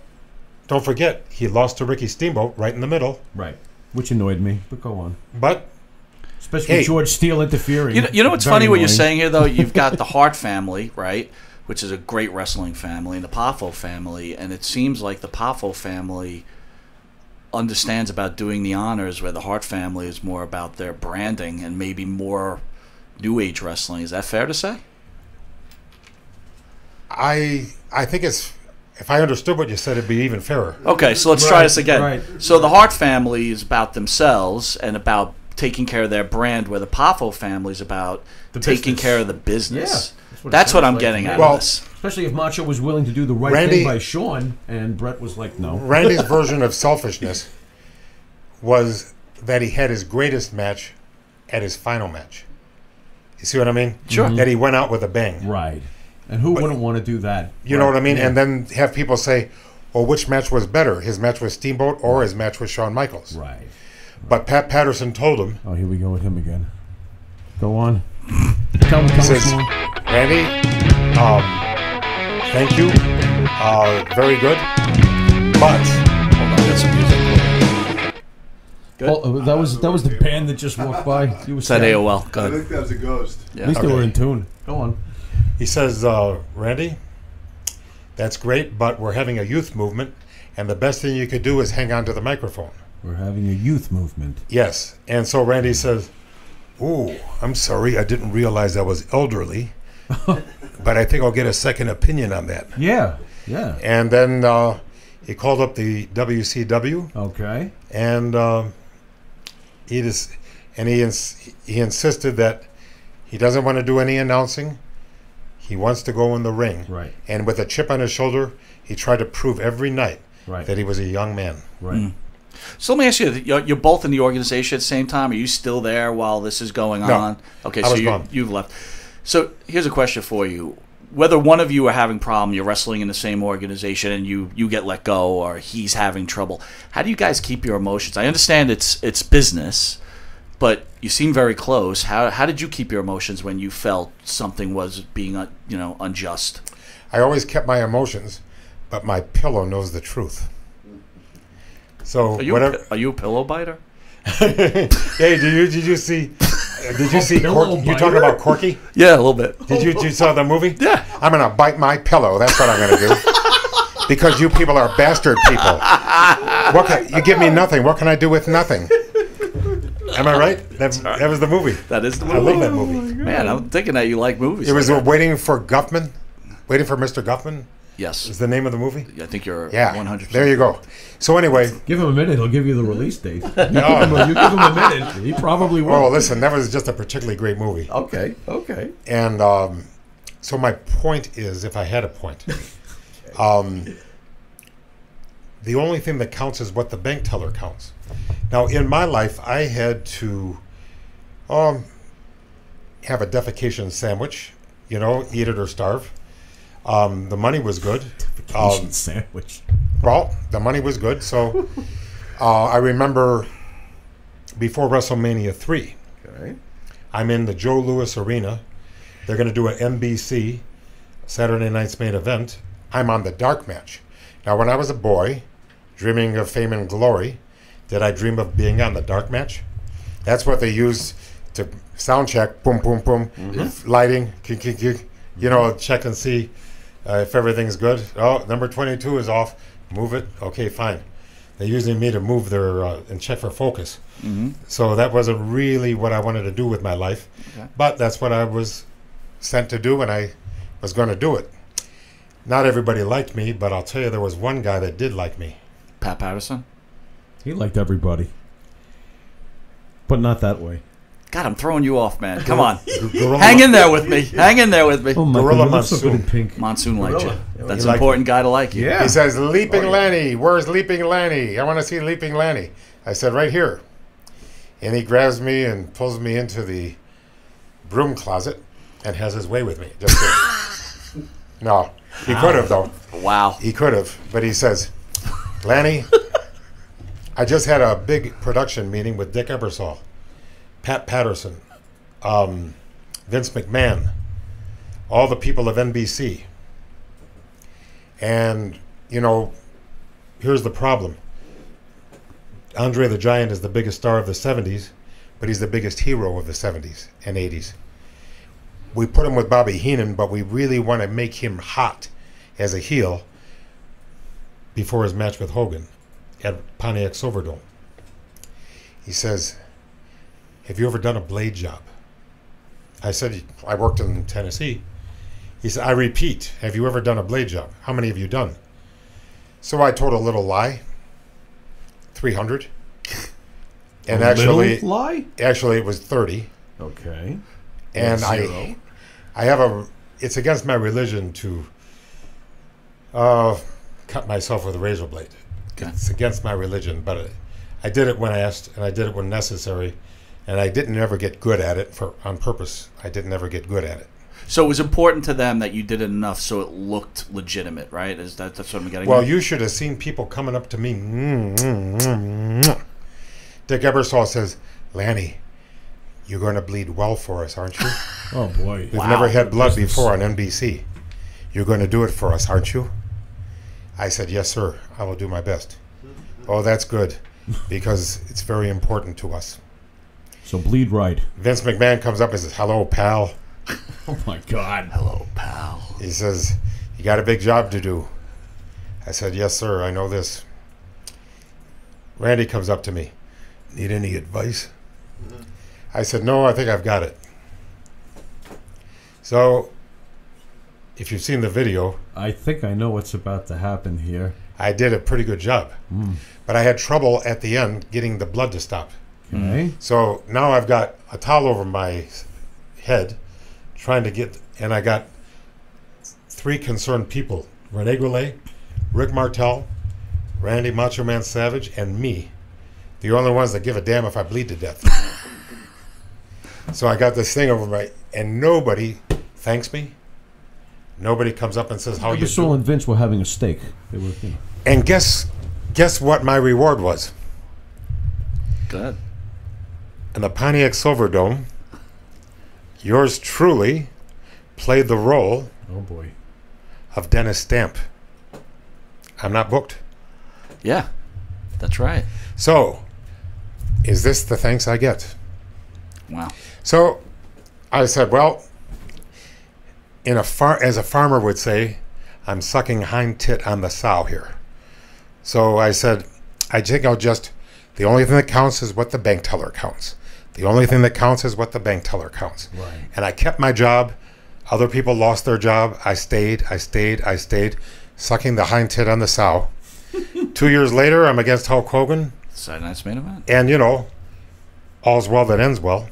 Don't forget, he lost to Ricky Steamboat right in the middle. Right, which annoyed me. But go on. But especially with George Steele interfering. You know what's funny? Annoying. What you're saying here, though, you've got the Hart family, right, which is a great wrestling family, and the Poffo family, and it seems like the Poffo family understands about doing the honors, where the Hart family is more about their branding and maybe more New Age wrestling. Is that fair to say? I think it's, if I understood what you said, it'd be even fairer. Okay, so let's try this again. Right. So the Hart family is about themselves and about taking care of their brand, where the Poffo family is about taking care of the business. Yeah, that's what I'm getting at. Well, especially if Macho was willing to do the right thing by Shawn, and Bret was like, no. Randy's version of selfishness was that he had his greatest match at his final match. You see what I mean? Sure. That he went out with a bang. Right. And who wouldn't want to do that? You know what I mean? Yeah. And then have people say, well, which match was better? His match with Steamboat or his match with Shawn Michaels? Right. But Pat Patterson told him. Oh, here we go with him again. Go on. Tell him. He says, Randy, thank you. Very good. But hold on, that's some music. Oh, that was the band that just walked by. Said AOL. Go ahead. I think that was a ghost. Yeah. At least they were in tune. Go on. He says, Randy, that's great, but we're having a youth movement, and the best thing you could do is hang on to the microphone. We're having a youth movement. Yes. And so Randy says, ooh, I'm sorry. I didn't realize I was elderly, but I think I'll get a second opinion on that. Yeah. Yeah. And then he called up the WCW. Okay. And he insisted that he doesn't want to do any announcing. He wants to go in the ring. Right. And with a chip on his shoulder, he tried to prove every night that he was a young man. Right. So let me ask you: you're both in the organization at the same time. Are you still there while this is going on? Okay. I was gone. You've left. So here's a question for you: whether one of you are having problem, you're wrestling in the same organization, and you get let go, or he's having trouble. How do you guys keep your emotions? I understand it's business, but you seem very close. How did you keep your emotions when you felt something was being unjust? I always kept my emotions, but my pillow knows the truth. So are you a pillow biter? Hey, did you see? Did you see Corky? You talking about Corky? Yeah, a little bit. Did you saw the movie? Yeah. I'm gonna bite my pillow. That's what I'm gonna do. Because you people are bastard people. You give me nothing. What can I do with nothing? Am I right? That was the movie. That is the movie. I love that movie. Man, I'm thinking that you like movies. It was Waiting for Guffman. Waiting for Mr. Guffman. Yes. Is the name of the movie? I think you're 100%. There you go. So anyway. Give him a minute. He'll give you the release date. You give him a minute. He probably will. Oh, listen, that was just a particularly great movie. Okay. Okay. And so my point is, if I had a point, the only thing that counts is what the bank teller counts. Now, in my life, I had to have a defecation sandwich, eat it or starve. The money was good. Sandwich. Well, the money was good. So I remember before WrestleMania 3, okay. I'm in the Joe Louis Arena. They're going to do an NBC Saturday Night's Main Event. I'm on the dark match. Now, when I was a boy, dreaming of fame and glory, did I dream of being on the dark match? That's what they used to sound check, boom, boom, boom, mm-hmm. lighting, kick, kick, kick. You know, check and see if everything's good. Oh, number 22 is off. Move it. Okay, fine. They usually need me to move their and check for focus. Mm-hmm. So that wasn't really what I wanted to do with my life. Okay. But that's what I was sent to do, and I was going to do it. Not everybody liked me, but I'll tell you, there was one guy that did like me. Pat Patterson? He liked everybody. But not that way. God, I'm throwing you off, man. Come on. Hang in there with me. Hang in there with me. Oh, Gorilla Monsoon. Pink. Monsoon liked you. That's an important guy to like you. Yeah. He says, Leaping Lanny. Where's Leaping Lanny? I want to see Leaping Lanny. I said, right here. And he grabs me and pulls me into the broom closet and has his way with me. Just no. He could have, though. Wow. He could have. But he says, Lanny, I just had a big production meeting with Dick Ebersole, Pat Patterson, Vince McMahon, all the people of NBC. And, you know, here's the problem. Andre the Giant is the biggest star of the 70s, but he's the biggest hero of the 70s and 80s. We put him with Bobby Heenan, but we really want to make him hot as a heel before his match with Hogan at Pontiac Silverdome. He says, have you ever done a blade job? I said, I worked in Tennessee. He said, I repeat, have you ever done a blade job? How many have you done? So I told a little lie, 300. And actually it was 30. Okay. And I have a, it's against my religion to cut myself with a razor blade. Okay. It's against my religion, but I did it when asked, and I did it when necessary. And I didn't ever get good at it on purpose. I didn't ever get good at it. So it was important to them that you did it enough so it looked legitimate, right? Is that that's what I'm getting? Well, you should have seen people coming up to me. Dick Ebersole says, Lanny, you're going to bleed well for us, aren't you? Oh, boy. We've never had blood before on NBC. You're going to do it for us, aren't you? I said, yes, sir. I will do my best. Oh, that's good, because it's very important to us. So bleed right. Vince McMahon comes up and says, hello, pal. Oh, my God. Hello, pal. He says, you got a big job to do. I said, yes, sir. I know this. Randy comes up to me. Need any advice? Mm-hmm. I said, no, I think I've got it. So if you've seen the video. I think I know what's about to happen here. I did a pretty good job. Mm. But I had trouble at the end getting the blood to stop. Okay. So now I've got a towel over my head trying to get, and I got three concerned people, Rene Goulet, Rick Martel, Randy Macho Man Savage, and me, the only ones that give a damn if I bleed to death. So I got this thing over my, and nobody thanks me. Nobody comes up and says, how you doing? Ebersole and Vince were having a steak. They were, you know. And guess what my reward was? Good. In the Pontiac Silverdome, yours truly played the role of Dennis Stamp. I'm not booked. Yeah, that's right. So, is this the thanks I get? Wow. So, I said, well, in a as a farmer would say, I'm sucking hind tit on the sow here. So I said, I think I'll just, the only thing that counts is what the bank teller counts. The only thing that counts is what the bank teller counts. Right. And I kept my job. Other people lost their job. I stayed, sucking the hind tit on the sow. 2 years later, I'm against Hulk Hogan. Saturday Night's Main Event. And, you know, all's well that ends well.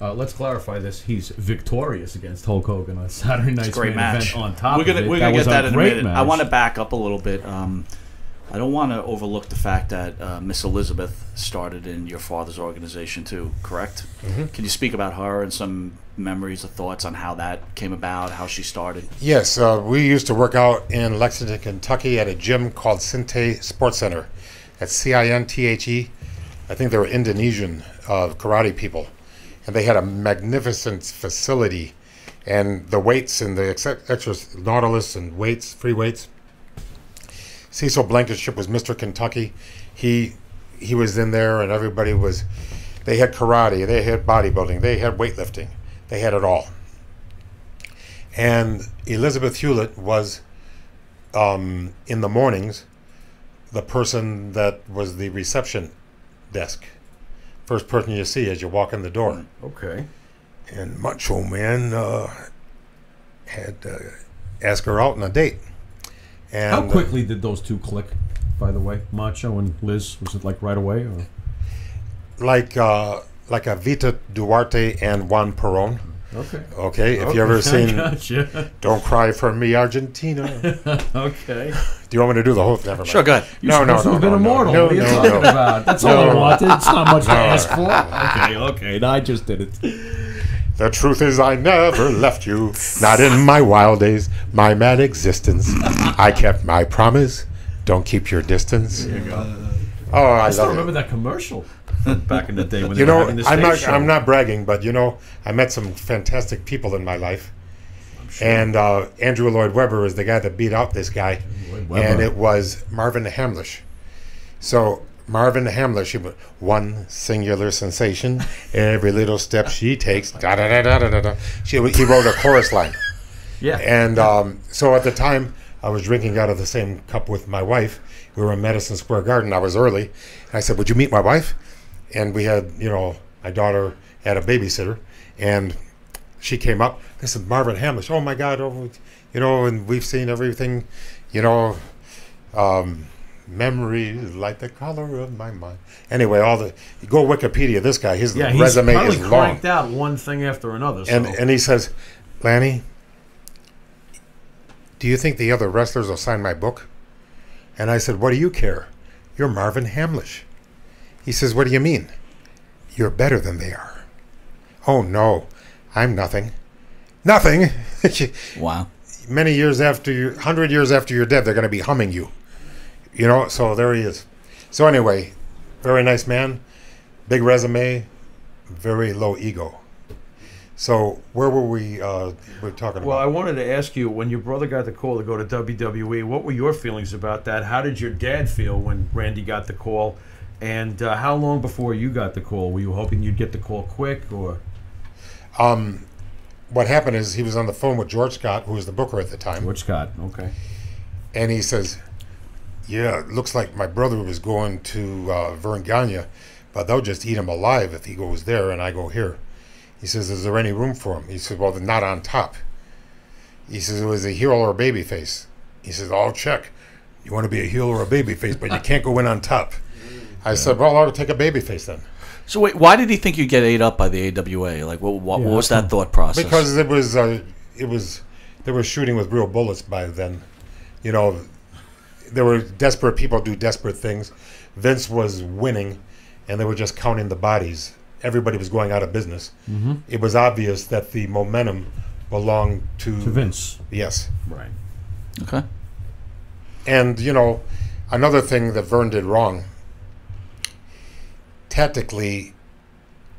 Let's clarify this. He's victorious against Hulk Hogan on Saturday Night's Main Event on top of it. We're going to get that in a minute. I want to back up a little bit. I don't want to overlook the fact that Miss Elizabeth started in your father's organization too, correct? Mm-hmm. Can you speak about her and some memories or thoughts on how that came about, how she started? Yes, we used to work out in Lexington, Kentucky at a gym called Sinte Sports Center. That's C-I-N-T-H-E. I think they were Indonesian karate people. And they had a magnificent facility. And the weights and the extras, Nautilus and weights, free weights. Cecil Blankenship was Mr. Kentucky. He was in there, and everybody was. They had karate, they had bodybuilding, they had weightlifting, they had it all. And Elizabeth Hewlett was, in the mornings, the person that was the reception desk, first person you see as you walk in the door. Okay. And Macho Man had asked her out on a date. And how quickly did those two click, by the way? Macho and Liz, was it like right away? Or? Like Avita Duarte and Juan Perón. Okay. Okay, if you ever seen gotcha. Don't Cry For Me, Argentina. Okay. Do you want me to do the whole thing? Never mind. Sure, go ahead. You're supposed to have been immortal. No, what are you talking about? That's all I wanted. It's not much to ask for. Okay, no, I just did it. The truth is I never left you, not in my wild days, my mad existence. I kept my promise, don't keep your distance. There you go. Oh, I still remember that commercial back in the day. When you know, I'm not bragging, but you know, I met some fantastic people in my life. Sure. And Andrew Lloyd Webber is the guy that beat out this guy. And it was Marvin Hamlisch. So Marvin Hamlisch, she went, one singular sensation, every little step she takes, da da da da da da da. He wrote a chorus line. Yeah. And so at the time, I was drinking out of the same cup with my wife. We were in Madison Square Garden. I was early. And I said, "Would you meet my wife?" And we had, you know, my daughter had a babysitter, and she came up. I said, "Marvin Hamlisch, oh my God, oh, you know, and we've seen everything, you know." Memories like the color of my mind. Anyway, all the go Wikipedia. This guy, his resume is long. Cranked out one thing after another. So. And he says, "Lanny, do you think the other wrestlers will sign my book?" And I said, "What do you care? You're Marvin Hamlisch." He says, "What do you mean? You're better than they are." "Oh no, I'm nothing." Nothing. Wow. Many years after you, 100 years after you're dead, they're going to be humming you. You know, so there he is. So anyway, very nice man, big resume, very low ego. So where were we? We're talking. Well, about? I wanted to ask you, when your brother got the call to go to WWE, what were your feelings about that? How did your dad feel when Randy got the call? And how long before you got the call? Were you hoping you'd get the call quick, or? What happened is he was on the phone with George Scott, who was the booker at the time. George Scott, okay. And he says, "Yeah, it looks like my brother was going to Vern Gagne, but they'll just eat him alive if he goes there and I go here." He says, "Is there any room for him?" He says, "Well, they're not on top." He says, "It was a heel or a baby face." He says, "I'll check. You want to be a heel or a baby face, but you can't go in on top." I said, "Well, I'll take a baby face then." So wait, why did he think you'd get ate up by the AWA? Like, what was that thought process? Because they were shooting with real bullets by then, you know. There were desperate people do desperate things. Vince was winning, and they were just counting the bodies. Everybody was going out of business. Mm-hmm. It was obvious that the momentum belonged to Vince. Yes. Right. Okay. And, you know, another thing that Vern did wrong, tactically,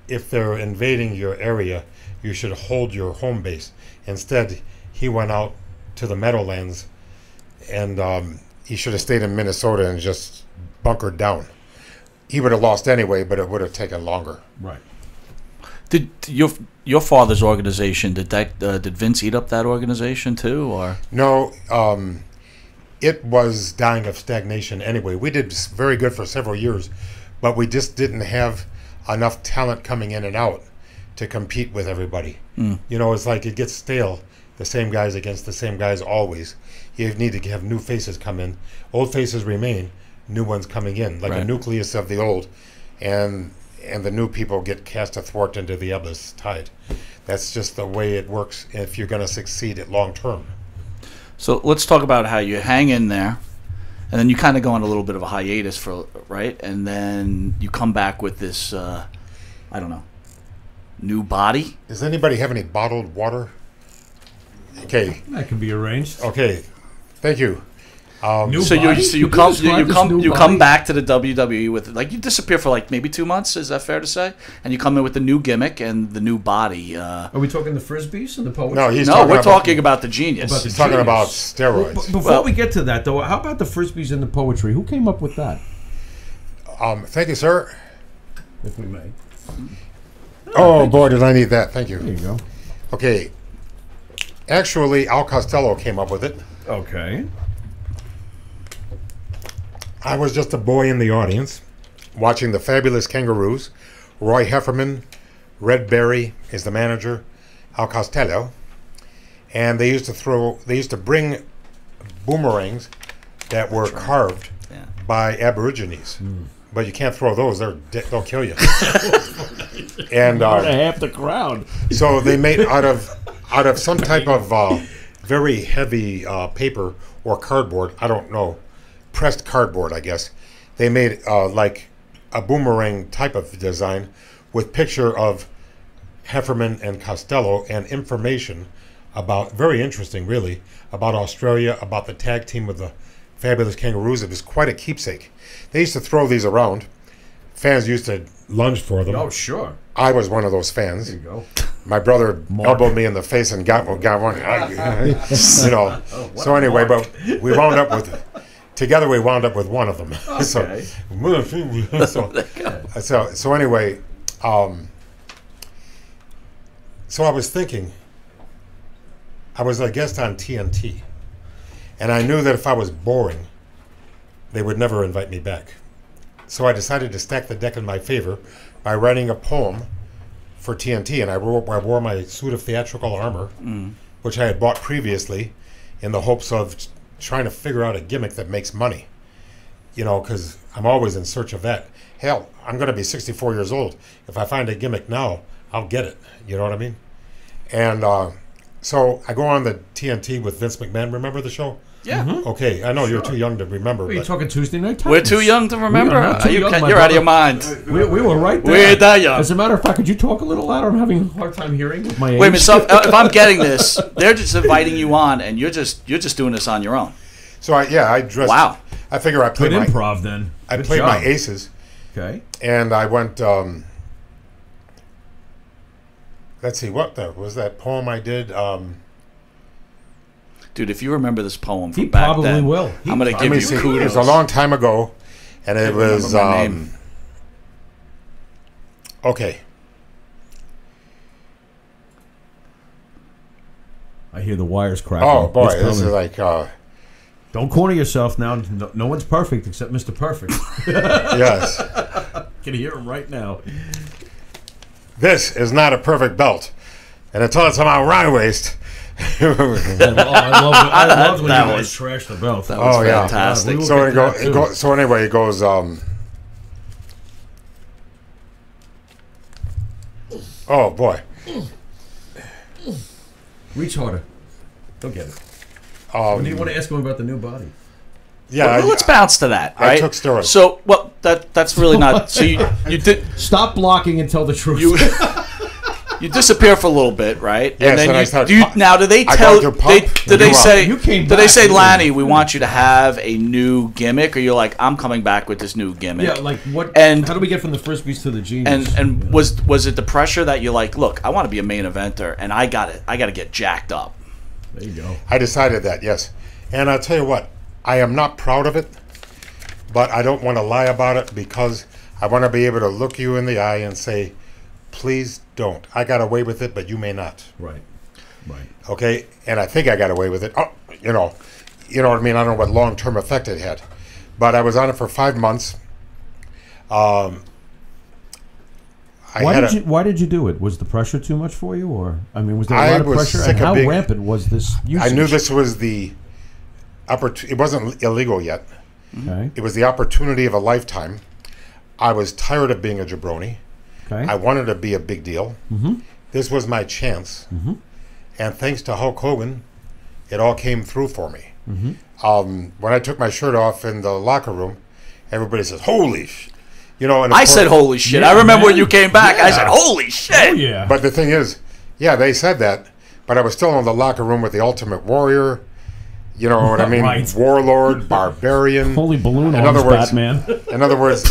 if they're invading your area, you should hold your home base. Instead, he went out to the Meadowlands and... he should have stayed in Minnesota and just bunkered down. He would have lost anyway, but it would have taken longer. Right. Did your father's organization, did Vince eat up that organization too, or? No, it was dying of stagnation anyway. We did very good for several years, but we just didn't have enough talent coming in and out to compete with everybody. Mm. You know, it's like it gets stale. The same guys against the same guys always. You need to have new faces come in. Old faces remain, new ones coming in, like a nucleus of the old, and the new people get cast athwart into the ebb's tide. That's just the way it works if you're going to succeed at long term. So let's talk about how you hang in there. And then you kind of go on a little bit of a hiatus for, right? And then you come back with this, I don't know, new body. Does anybody have any bottled water? Okay. That can be arranged. Okay. Thank you. So you come back to the WWE with, like, you disappear for like maybe 2 months, is that fair to say? And you come in with a new gimmick and the new body. Are we talking the Frisbees and the poetry? No, we're talking about the genius. He's talking about steroids. Well, before we get to that, though, how about the Frisbees and the poetry? Who came up with that? Thank you, sir. If we may. Oh boy, did I need that. Thank you. There you go. Okay. Actually, Al Costello came up with it. Okay. I was just a boy in the audience, watching the Fabulous Kangaroos. Roy Hefferman, Red Berry is the manager, Al Costello, and they used to throw. They used to bring boomerangs that were carved by Aborigines, but you can't throw those; they'll kill you. And half the crowd. So they made out of some type of very heavy paper or cardboard. I don't know. Pressed cardboard, I guess. They made like a boomerang type of design with picture of Hefferman and Costello and information about, very interesting really, about Australia, about the tag team of the Fabulous Kangaroos. It was quite a keepsake. They used to throw these around. Fans used to lunge for them. Oh, sure. I was one of those fans. There you go. My brother elbowed me in the face and got one. You know. Oh, so anyway, but we wound up with together we wound up with one of them. Okay. So anyway, so I was thinking, I was a guest on TNT, and I knew that if I was boring, they would never invite me back. So I decided to stack the deck in my favor by writing a poem for TNT, and I wore my suit of theatrical armor, which I had bought previously in the hopes of trying to figure out a gimmick that makes money, you know, because I'm always in search of that. Hell, I'm going to be 64 years old. If I find a gimmick now, I'll get it. You know what I mean? And so I go on the TNT with Vince McMahon. Remember the show? Yeah. Mm-hmm. Okay, I know you're too young to remember. Are you talking Tuesday Night Titans? We're too young to remember. You're out of your mind. We were right there. We're that young. As a matter of fact, could you talk a little louder? I'm having a hard time hearing with my age. Wait a minute. So if I'm getting this, they're just inviting you on, and you're just doing this on your own. So I dressed. Wow. I figure I played my improv then. I played my aces. Okay. And I went. Let's see, what was that poem I did? Dude, if you remember this poem from back then, I'm going to give you kudos. It was a long time ago, and it was, okay. I hear the wires cracking. Oh, boy, this is like... Don't corner yourself now. No one's perfect except Mr. Perfect. Yes. Can you hear him right now? This is not a perfect belt, and until it's on my round waist... I love when that you guys trash the belt. That was fantastic. Yeah. So anyway, it goes. Oh boy! Reach harder. Don't get it. Do you want to ask him about the new body? Yeah, well, let's bounce to that. Right? I took steroids. So well, that's really not. So you did stop blocking and tell the truth. You disappear for a little bit, right? Yes, and then do they say, Lanny, we want you to have a new gimmick? Or you're like, I'm coming back with this new gimmick. Yeah, like what? And how do we get from the Frisbees to the genius? And was it the pressure that you're like, look, I want to be a main eventer, and I got to get jacked up. There you go. I decided that, yes. And I'll tell you what, I am not proud of it, but I don't want to lie about it because I want to be able to look you in the eye and say, please don't. I got away with it, but you may not. Right. Right. Okay? And I think I got away with it. Oh, you know what I mean? I don't know what long-term effect it had. But I was on it for 5 months. Why did you do it? Was the pressure too much for you? Or I mean, was there a lot of pressure? And how rampant was this usage? I knew this was the opportunity. It wasn't illegal yet. Okay. It was the opportunity of a lifetime. I was tired of being a jabroni. Okay. I wanted to be a big deal. Mm-hmm. This was my chance. Mm-hmm. And thanks to Hulk Hogan, it all came through for me. Mm-hmm. When I took my shirt off in the locker room, everybody says, holy shit. You know, and I said, holy shit. Yeah, I remember when you came back, I said, holy shit. Oh, yeah. But the thing is, yeah, they said that, but I was still in the locker room with the Ultimate Warrior, you know what I mean? Right. Warlord, Barbarian. Holy balloon arms, Batman. In other words,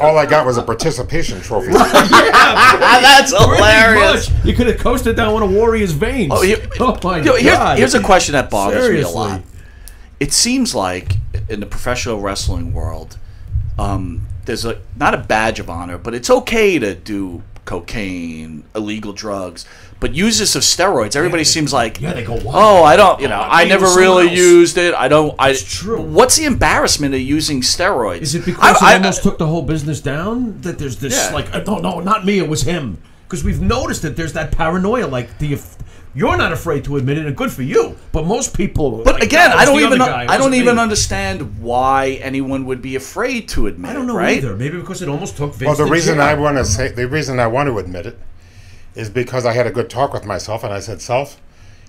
all I got was a participation trophy. That's hilarious. You could have coasted down one of Warrior's veins. Oh, my God. Here's a question that bothers me a lot. It seems like in the professional wrestling world, there's not a badge of honor, but it's okay to do cocaine, illegal drugs, but uses of steroids. Everybody seems like, they go, oh, I don't, you know, I never really used it. I don't. It's true. What's the embarrassment of using steroids? Is it because I almost took the whole business down? That there's this like, oh, no, not me, it was him. Because we've noticed that there's that paranoia, like you're not afraid to admit it, and good for you. But most people, but like, again, I don't even understand why anyone would be afraid to admit it. I don't know either. Maybe because it almost took Vince. Well, the reason I want to admit it is because I had a good talk with myself, and I said, self,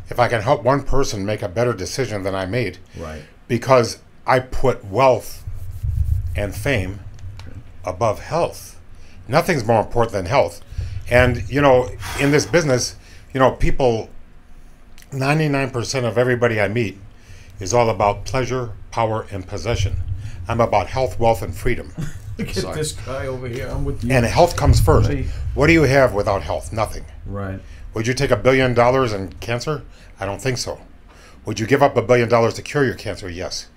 if I can help one person make a better decision than I made, right? Because I put wealth and fame above health. Nothing's more important than health. And, you know, in this business, you know, people, 99% of everybody I meet is all about pleasure, power, and possession. I'm about health, wealth, and freedom. Look at this guy over here. I'm with you. And health comes first. What do you have without health? Nothing. Right. Would you take $1 billion and cancer? I don't think so. Would you give up $1 billion to cure your cancer? Yes.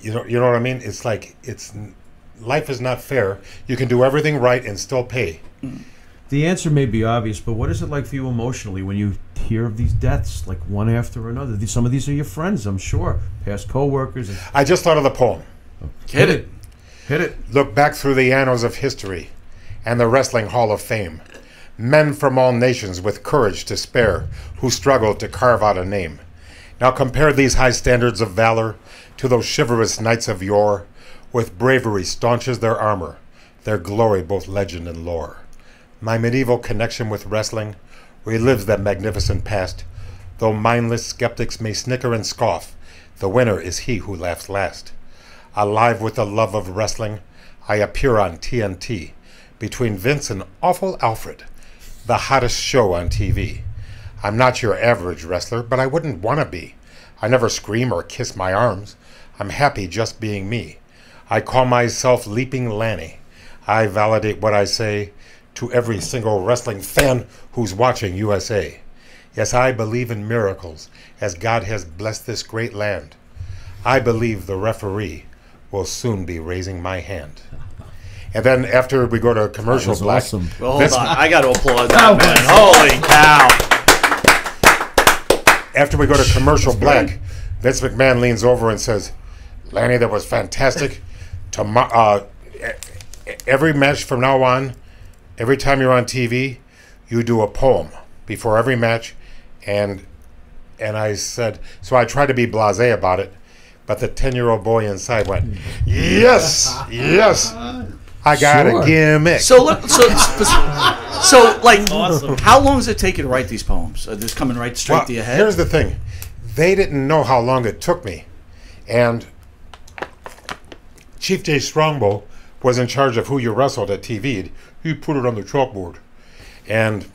You know what I mean? It's like, life is not fair. You can do everything right and still pay. Mm. The answer may be obvious, but what is it like for you emotionally when you hear of these deaths, like one after another? Some of these are your friends, I'm sure, past co-workers. I just thought of the poem. Hit it. Hit it. Look back through the annals of history and the Wrestling Hall of Fame. Men from all nations with courage to spare who struggled to carve out a name. Now compare these high standards of valor to those chivalrous knights of yore. With bravery staunches their armor, their glory both legend and lore. My medieval connection with wrestling relives that magnificent past. Though mindless skeptics may snicker and scoff, the winner is he who laughs last. Alive with the love of wrestling, I appear on TNT, between Vince and Awful Alfred, the hottest show on TV. I'm not your average wrestler, but I wouldn't want to be. I never scream or kiss my arms. I'm happy just being me. I call myself Leaping Lanny. I validate what I say to every single wrestling fan who's watching USA. Yes, I believe in miracles as God has blessed this great land. I believe the referee will soon be raising my hand. And then after we go to commercial, Black. Awesome. Well, hold on. I got to applaud that, man. Holy cow. After we go to commercial, Black, Vince McMahon leans over and says, Lanny, that was fantastic. Every match from now on, every time you're on TV, you do a poem before every match. And I said, so I tried to be blasé about it, but the 10-year-old boy inside went, yes, yes, I got a gimmick. So like, awesome. How long does it take you to write these poems? Are this coming right straight to your head? Here's the thing. They didn't know how long it took me. And Chief Jay Strongbow was in charge of who you wrestled at TV. He put it on the chalkboard. And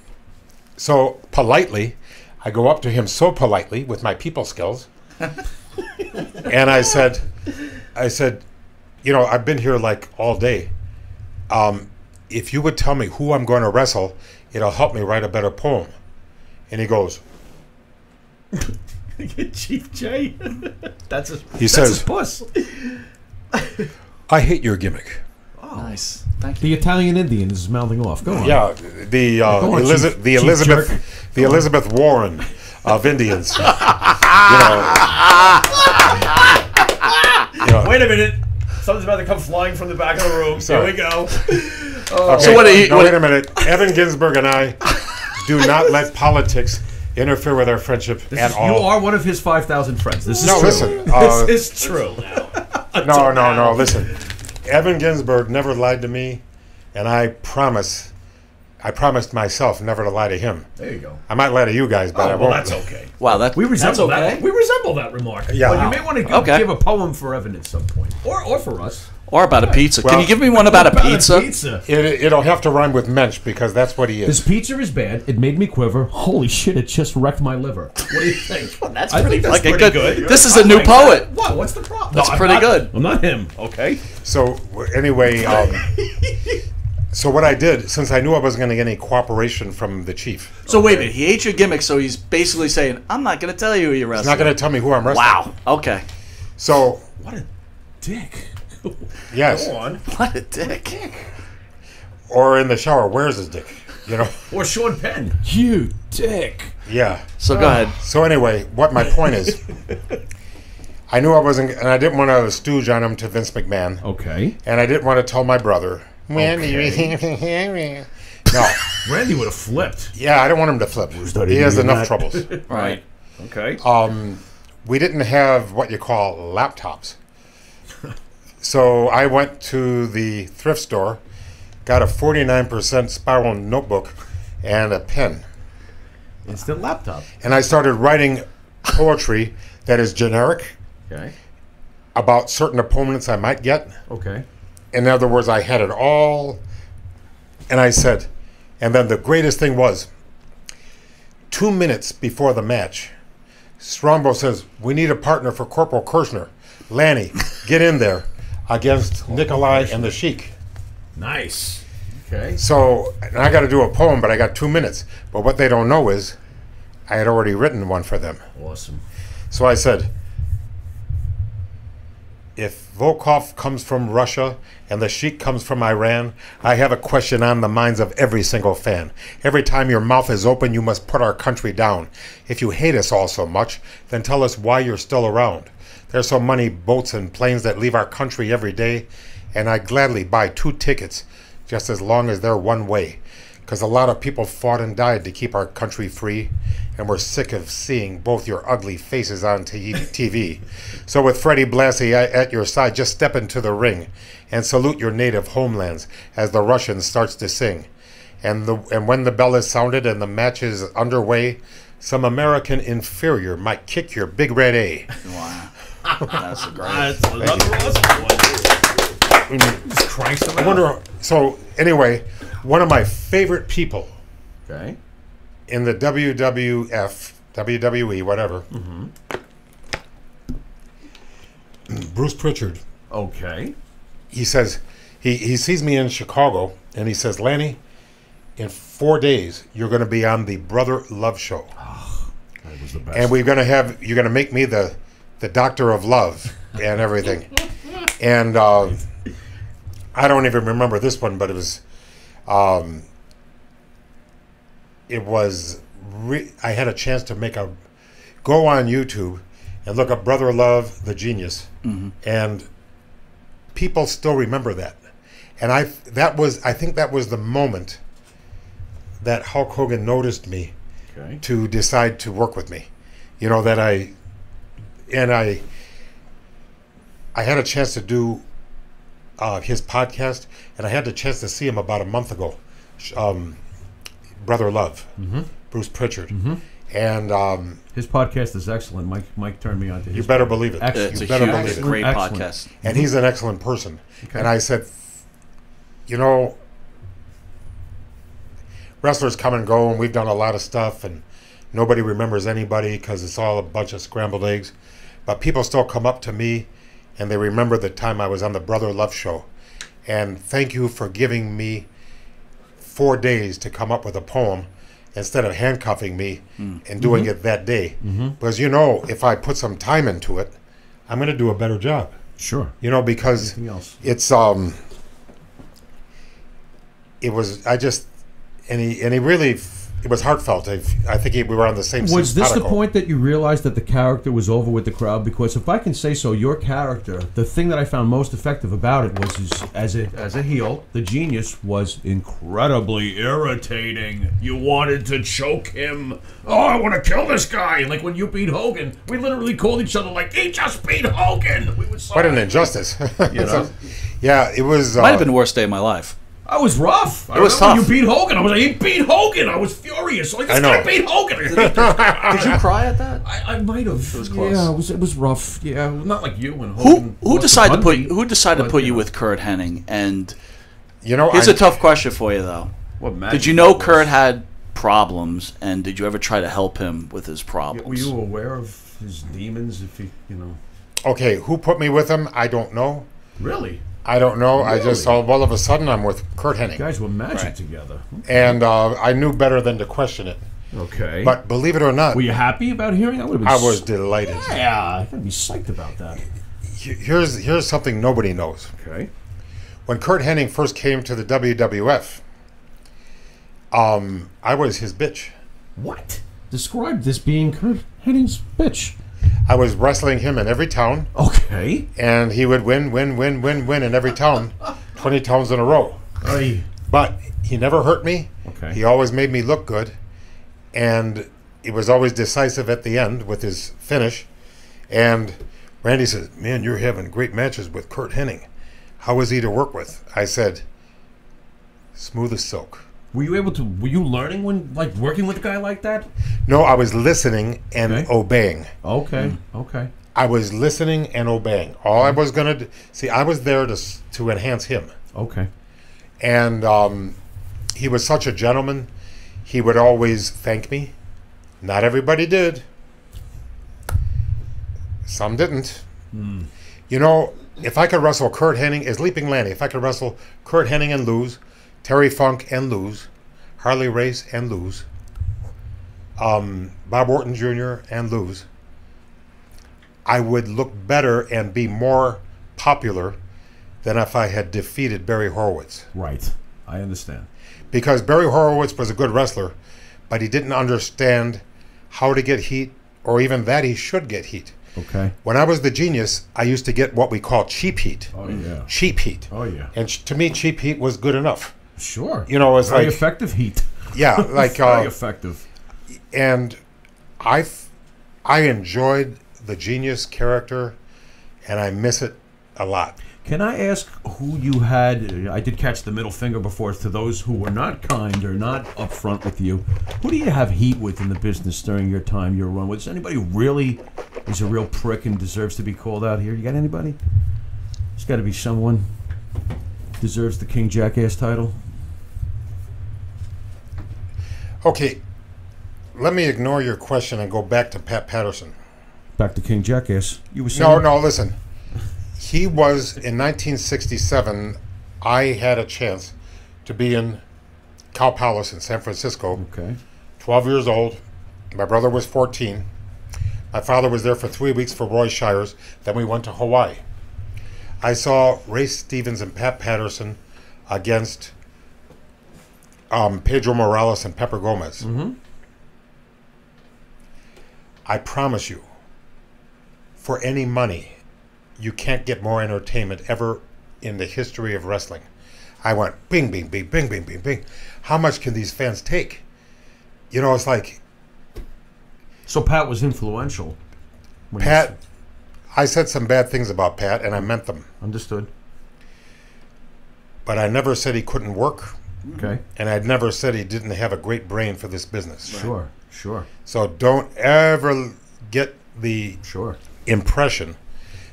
so politely, I go up to him so politely with my people skills. And I said, you know, I've been here like all day. If you would tell me who I'm going to wrestle, it'll help me write a better poem. And he goes, Chief Jay. He says, his puss. I hate your gimmick. Oh, nice. Thank you. The Italian Indian is mouthing off. Go on. Yeah, the Elizabeth Warren of Indians. You know, wait a minute. Something's about to come flying from the back of the room. Here we go. Okay. So wait a minute. Evan Ginsburg and I do not let politics interfere with our friendship at all. You are one of his 5,000 friends. This is true. Listen. This is true. No, listen. Evan Ginsburg never lied to me, and I promise I promised myself never to lie to him. There you go. I might lie to you guys, but I won't. Well, that's okay. Wow, that's okay. We resemble that remark. Yeah. Well, you may want to give a poem for Evan at some point, or for us, or about a pizza. Well, can you give me one about a pizza? It'll have to rhyme with Mensch because that's what he is. This pizza is bad. It made me quiver. Holy shit! It just wrecked my liver. What do you think? Well, that's pretty good. This is a new poet. What? What's the problem? That's pretty good. I'm not him. Okay. So anyway. So what I did, since I knew I wasn't going to get any cooperation from the chief. So wait a minute, he hates your gimmick, so he's basically saying, I'm not going to tell you who you're wrestling. He's not going to tell me who I'm wrestling. Wow, okay. So... What a dick. Yes. Go on. What a dick. Or in the shower, where's his dick? You know? Or Sean Penn. You dick. Yeah. So go ahead. So anyway, what my point is... I knew I wasn't... And I didn't want to stooge on him to Vince McMahon. Okay. And I didn't want to tell my brother... Okay. No, Randy would have flipped. Yeah, I don't want him to flip. He has enough troubles. Right. Okay. We didn't have what you call laptops. So I went to the thrift store, got a 49% spiral notebook and a pen. Instant laptop. And I started writing poetry that is generic about certain opponents I might get. Okay. In other words, I had it all, and I said, and then the greatest thing was, 2 minutes before the match, Strombo says, we need a partner for Corporal Kirshner. Lanny, get in there against Nikolai and the Sheik. Nice. Okay. So, and I got to do a poem, but I got 2 minutes. But what they don't know is, I had already written one for them. Awesome. So I said, if Volkov comes from Russia and the Sheik comes from Iran, I have a question on the minds of every single fan. Every time your mouth is open, you must put our country down. If you hate us all so much, then tell us why you're still around. There's so many boats and planes that leave our country every day, and I gladly buy 2 tickets just as long as they're one way. Because a lot of people fought and died to keep our country free, and we're sick of seeing both your ugly faces on TV. So with Freddie Blassie at your side, just step into the ring and salute your native homelands as the Russian starts to sing. And when the bell is sounded and the match is underway, some American inferior might kick your big red A. Wow. That's a great I wonder, so anyway... One of my favorite people in the WWF, WWE, whatever, Bruce Pritchard. Okay. He says, he sees me in Chicago, and he says, Lanny, in 4 days, you're going to be on the Brother Love show. Oh, that was the best. And we're going to have, you're going to make me the Doctor of Love and everything. And I don't even remember this one, but it was, I had a chance to make a, go on YouTube and look up Brother Love, the Genius, and people still remember that. And I think that was the moment that Hulk Hogan noticed me to decide to work with me. You know, that I had a chance to do his podcast, and I had the chance to see him about a month ago, Brother Love, Bruce Pritchard, and his podcast is excellent. Mike turned me on to his. You better believe it. It's a great podcast, and he's an excellent person. And I said, you know, wrestlers come and go, and we've done a lot of stuff, and nobody remembers anybody because it's all a bunch of scrambled eggs, but people still come up to me. And they remember the time I was on the Brother Love show. And thank you for giving me 4 days to come up with a poem instead of handcuffing me and doing it that day. Because, you know, if I put some time into it, I'm going to do a better job. Sure. You know, because it's, it was, I just, and he really, it was heartfelt. I think we were on the same. Was this the point that you realized that the character was over with the crowd? Because if I can say so, your character, the thing that I found most effective about it was as a heel, the Genius was incredibly irritating. You wanted to choke him. Oh, I want to kill this guy. And like when you beat Hogan, we literally called each other like, he just beat Hogan. We were so what an injustice. You know? Yeah, it was. Might have been the worst day of my life. I was rough. It was tough. You beat Hogan. I was like, he beat Hogan. I was furious. Like, this guy beat Hogan. Did you cry at that? I might have. It was close. Yeah, it was rough. Yeah, not like you and Hogan. Who decided to put you with Kurt Hennig? And you know, here's a tough question for you though. What did you know? Kurt had problems, and did you ever try to help him with his problems? Were you aware of his demons? If he, you know. Okay, who put me with him? I don't know. Really. I don't know. Really? I just all of a sudden I'm with Kurt Hennig. You guys were magic together, and I knew better than to question it. Okay, but believe it or not, were you happy about hearing that? I was delighted. Yeah, I'd be psyched about that. Here's something nobody knows. Okay, when Kurt Hennig first came to the WWF, I was his bitch. What? Describe this being Kurt Hennig's bitch. I was wrestling him in every town. Okay. And he would win in every town, 20 towns in a row. Aye. But he never hurt me. Okay. He always made me look good. And he was always decisive at the end with his finish. And Randy says, man, you're having great matches with Kurt Hennig. How is he to work with? I said, smooth as silk. Were you able to, were you learning when, like, working with a guy like that? No, I was listening and obeying. Okay, okay. I was listening and obeying. All I was going to, see, I was there to enhance him. Okay. And he was such a gentleman. He would always thank me. Not everybody did. Some didn't. Mm. You know, if I could wrestle Kurt Hennig, as Leaping Lanny, if I could wrestle Kurt Hennig and lose, Terry Funk and lose, Harley Race and lose, Bob Orton Jr. and lose, I would look better and be more popular than if I had defeated Barry Horowitz. Right. I understand. Because Barry Horowitz was a good wrestler, but he didn't understand how to get heat, or even that he should get heat. Okay. When I was the genius, I used to get what we call cheap heat. Oh, yeah. Cheap heat. Oh, yeah. And to me, cheap heat was good enough. Sure. You know, it's like very effective heat. Yeah, like very effective. And I enjoyed the genius character, and I miss it a lot. Can I ask who you had? I did catch the middle finger before. To those who were not kind or not upfront with you, who do you have heat with in the business during your time, your run with? Is anybody really is a real prick and deserves to be called out here? You got anybody? There's got to be someone. Deserves the King Jackass title. Okay, let me ignore your question and go back to Pat Patterson. Back to King Jackass. You were saying? No, no, listen. He was, in 1967, I had a chance to be in Cow Palace in San Francisco. Okay. 12 years old. My brother was 14. My father was there for 3 weeks for Roy Shires. Then we went to Hawaii. I saw Ray Stevens and Pat Patterson against Pedro Morales and Pepper Gomez. Mm-hmm. I promise you, for any money, you can't get more entertainment ever in the history of wrestling. I went, bing, bing, bing, bing, bing, bing, bing. How much can these fans take? You know, it's like... So Pat was influential. Pat... I said some bad things about Pat, and I meant them. Understood. But I never said he couldn't work. Okay. And I'd never said he didn't have a great brain for this business. Right? Sure, sure. So don't ever get the impression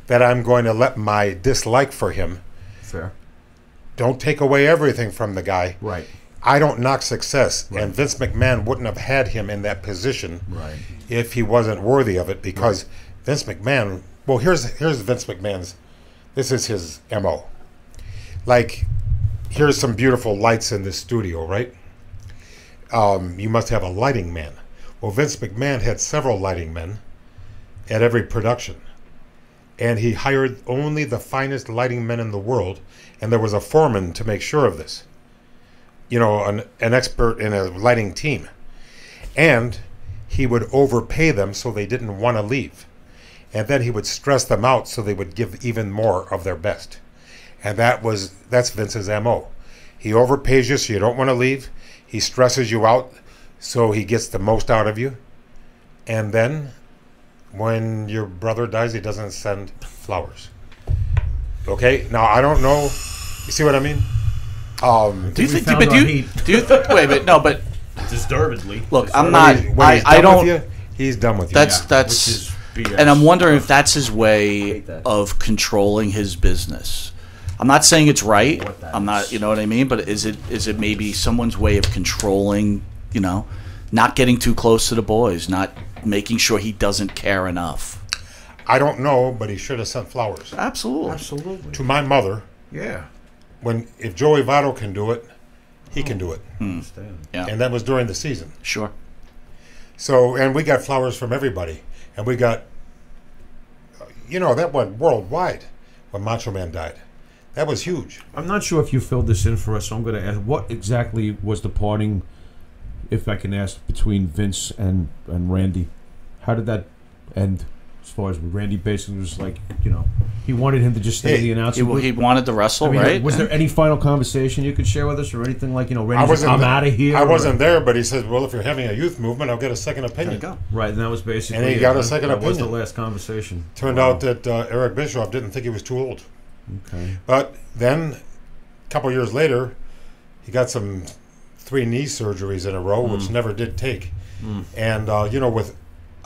that I'm going to let my dislike for him. Fair. Don't take away everything from the guy. Right. I don't knock success, and Vince McMahon wouldn't have had him in that position if he wasn't worthy of it, because Vince McMahon... Well, here's Vince McMahon's, this is his MO. Like, here's some beautiful lights in this studio, right? You must have a lighting man. Well, Vince McMahon had several lighting men at every production. And he hired only the finest lighting men in the world, and there was a foreman to make sure of this. You know, an expert in a lighting team. And he would overpay them so they didn't want to leave. And then he would stress them out so they would give even more of their best. And that's Vince's MO. He overpays you so you don't want to leave. He stresses you out so he gets the most out of you. And then when your brother dies, he doesn't send flowers. Okay? Now, I don't know. You see what I mean? Do you think? But wait, no, but disturbedly. Look, I'm not. I don't. He's done with you. That's and I'm wondering if that's his way of controlling his business. I'm not saying it's right. I'm not, you know what I mean? But is it maybe someone's way of controlling, you know, not getting too close to the boys, not making sure he doesn't care enough? I don't know, but he should have sent flowers. Absolutely. Absolutely. To my mother. Yeah. If Joey Votto can do it, he can do it. Yeah. And that was during the season. Sure. So, and we got flowers from everybody. And we got, you know, that went worldwide when Macho Man died. That was huge. I'm not sure if you filled this in for us, so I'm going to ask, what exactly was the parting, if I can ask, between Vince and Randy? How did that end? As far as Randy basically was like, you know, he wanted him to just stay the announcer. He wanted to wrestle, I mean, right? Was there any final conversation you could share with us or anything like, you know, Randy was like, I'm out of here? I wasn't there, but he said, well, if you're having a youth movement, I'll get a second opinion. There you go. Right, and that was basically and he got a second opinion. That was the last conversation. Turned out that Eric Bischoff didn't think he was too old. Okay. But then, a couple years later, he got three knee surgeries in a row, which never did take. And, you know, with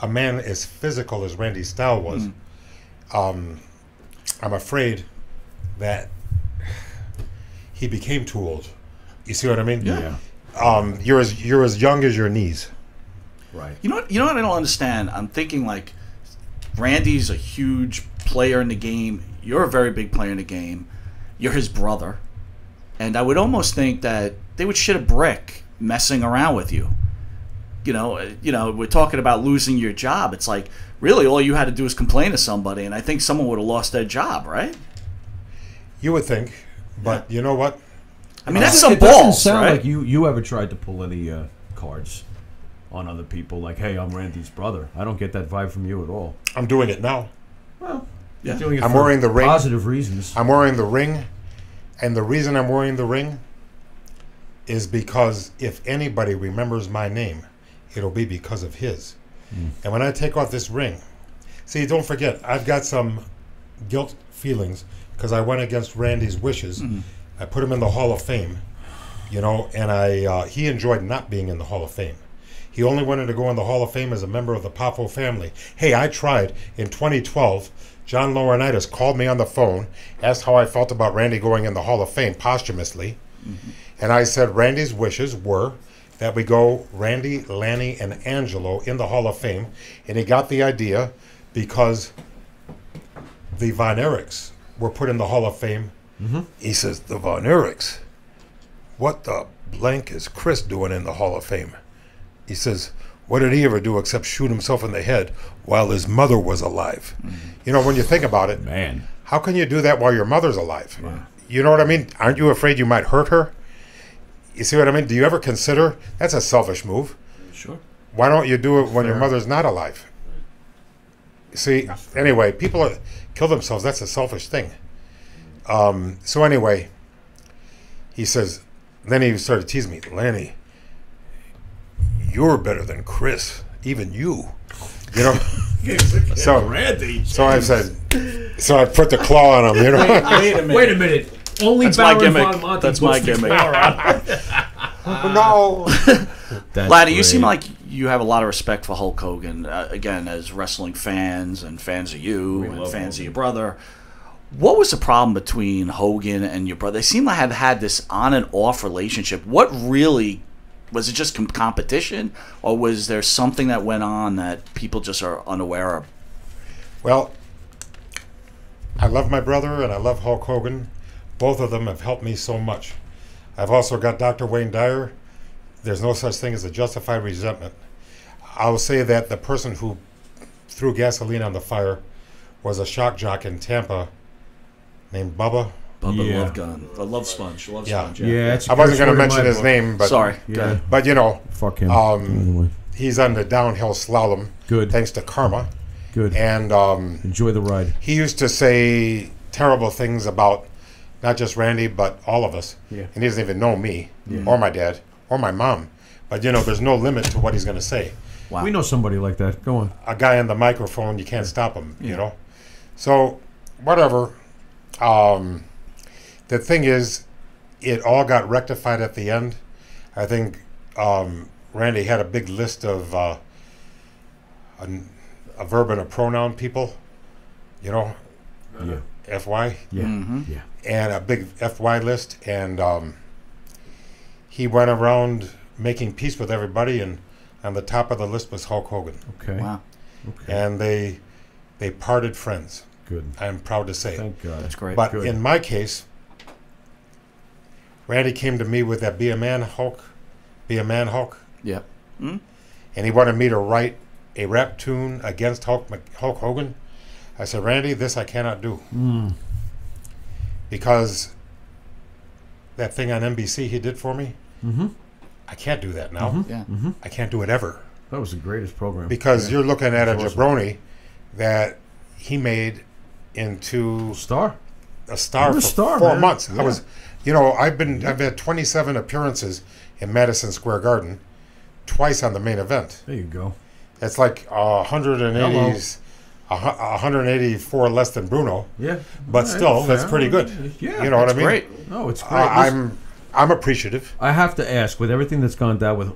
a man as physical as Randy Style was, I'm afraid that he became too old. You see what I mean? Yeah. You're as young as your knees. Right. You know what I don't understand? I'm thinking, like, Randy's a huge player in the game. You're a very big player in the game. You're his brother. And I would almost think that they would shit a brick messing around with you. You know, we're talking about losing your job. It's like, really, all you had to do is complain to somebody, and I think someone would have lost their job, right? You would think, but you know what? I mean, that's some balls, right? It doesn't sound like you ever tried to pull any cards on other people, like, hey, I'm Randy's brother. I don't get that vibe from you at all. I'm doing it now. Well, yeah. Doing it I'm wearing the ring. Positive reasons. I'm wearing the ring, and the reason I'm wearing the ring is because if anybody remembers my name, it'll be because of his. And when I take off this ring, see, don't forget, I've got some guilt feelings because I went against Randy's wishes. I put him in the Hall of Fame, you know, and he enjoyed not being in the Hall of Fame. He only wanted to go in the Hall of Fame as a member of the Poffo family. Hey, I tried. In 2012, John Laurinaitis called me on the phone, asked how I felt about Randy going in the Hall of Fame posthumously, and I said Randy's wishes were that we go Randy, Lanny, and Angelo in the Hall of Fame. And he got the idea because the Von Erichs were put in the Hall of Fame. He says, the Von Erichs? What the blank is Chris doing in the Hall of Fame? He says, what did he ever do except shoot himself in the head while his mother was alive? You know, when you think about it, man, how can you do that while your mother's alive? Wow. You know what I mean? Aren't you afraid you might hurt her? You see what I mean? Do you ever consider that's a selfish move? Sure. Why don't you do it when your mother's not alive? See, anyway, people kill themselves. That's a selfish thing. So anyway, he says, then he started teasing me, Lanny, you're better than Chris, even you. You know? So Randy. So I said, so I put the claw on him. You know? Wait a minute. Only that's my gimmick. That's my gimmick. No. Lanny, you seem like you have a lot of respect for Hulk Hogan, again, as wrestling fans and fans of you and fans of your brother. What was the problem between Hogan and your brother? They seem to have had this on and off relationship. What really, was it just competition, or was there something that went on that people just are unaware of? Well, I love my brother and I love Hulk Hogan. Both of them have helped me so much. I've also got Dr. Wayne Dyer. There's no such thing as a justified resentment. I'll say that the person who threw gasoline on the fire was a shock jock in Tampa named Bubba. Bubba Love Sponge. I wasn't going to mention his name, but sorry. Yeah. But you know, fuck him. Anyway. He's on the downhill slalom. Good. Thanks to karma. Good. And enjoy the ride. He used to say terrible things about not just Randy, but all of us. Yeah. And he doesn't even know me, or my dad, or my mom. But, you know, there's no limit to what he's going to say. Wow. We know somebody like that. Go on. A guy on the microphone, you can't stop him, you know. So, whatever. The thing is, it all got rectified at the end. I think Randy had a big list of a verb and a pronoun people, you know, yeah. FY. Yeah. Mm-hmm. Yeah. And a big FY list. And he went around making peace with everybody, and on the top of the list was Hulk Hogan. Okay. Wow. Okay. And they parted friends. Good. I'm proud to say. Thank God. That's great. But in my case, Randy came to me with that "Be a Man, Hulk," "Be a Man, Hulk." Yeah. Mm-hmm. And he wanted me to write a rap tune against Hulk Hogan. I said, Randy, this I cannot do. Mm. Because that thing on NBC he did for me, mm-hmm. I can't do that now. Mm-hmm. Yeah. Mm-hmm. I can't do it ever. That was the greatest program. Because yeah. you're looking at a jabroni that he made into a star for 4 months. Yeah. I was, you know, I've had 27 appearances in Madison Square Garden, twice on the main event. There you go. It's like 184 less than Bruno. Yeah, but still, that's pretty good. Yeah, you know what I mean. Great. No, it's great. I'm appreciative. I have to ask, with everything that's gone down with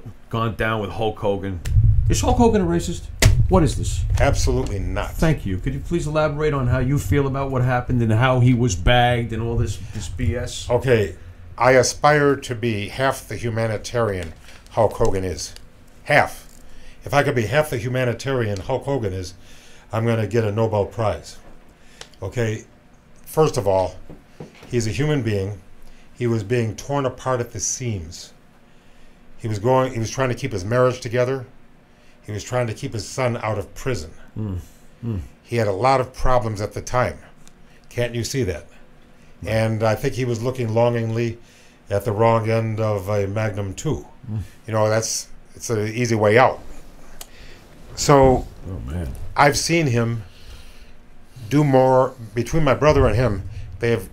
Hulk Hogan, is Hulk Hogan a racist? What is this? Absolutely not. Thank you. Could you please elaborate on how you feel about what happened and how he was bagged and all this BS? Okay, I aspire to be half the humanitarian Hulk Hogan is. Half. If I could be half the humanitarian Hulk Hogan is, I'm going to get a Nobel Prize. Okay, first of all, he's a human being. He was being torn apart at the seams. He was trying to keep his marriage together. He was trying to keep his son out of prison. Mm. Mm. He had a lot of problems at the time. Can't you see that? Mm. And I think he was looking longingly at the wrong end of a Magnum II. Mm. You know, it's an easy way out. So, I've seen him do more. Between my brother and him,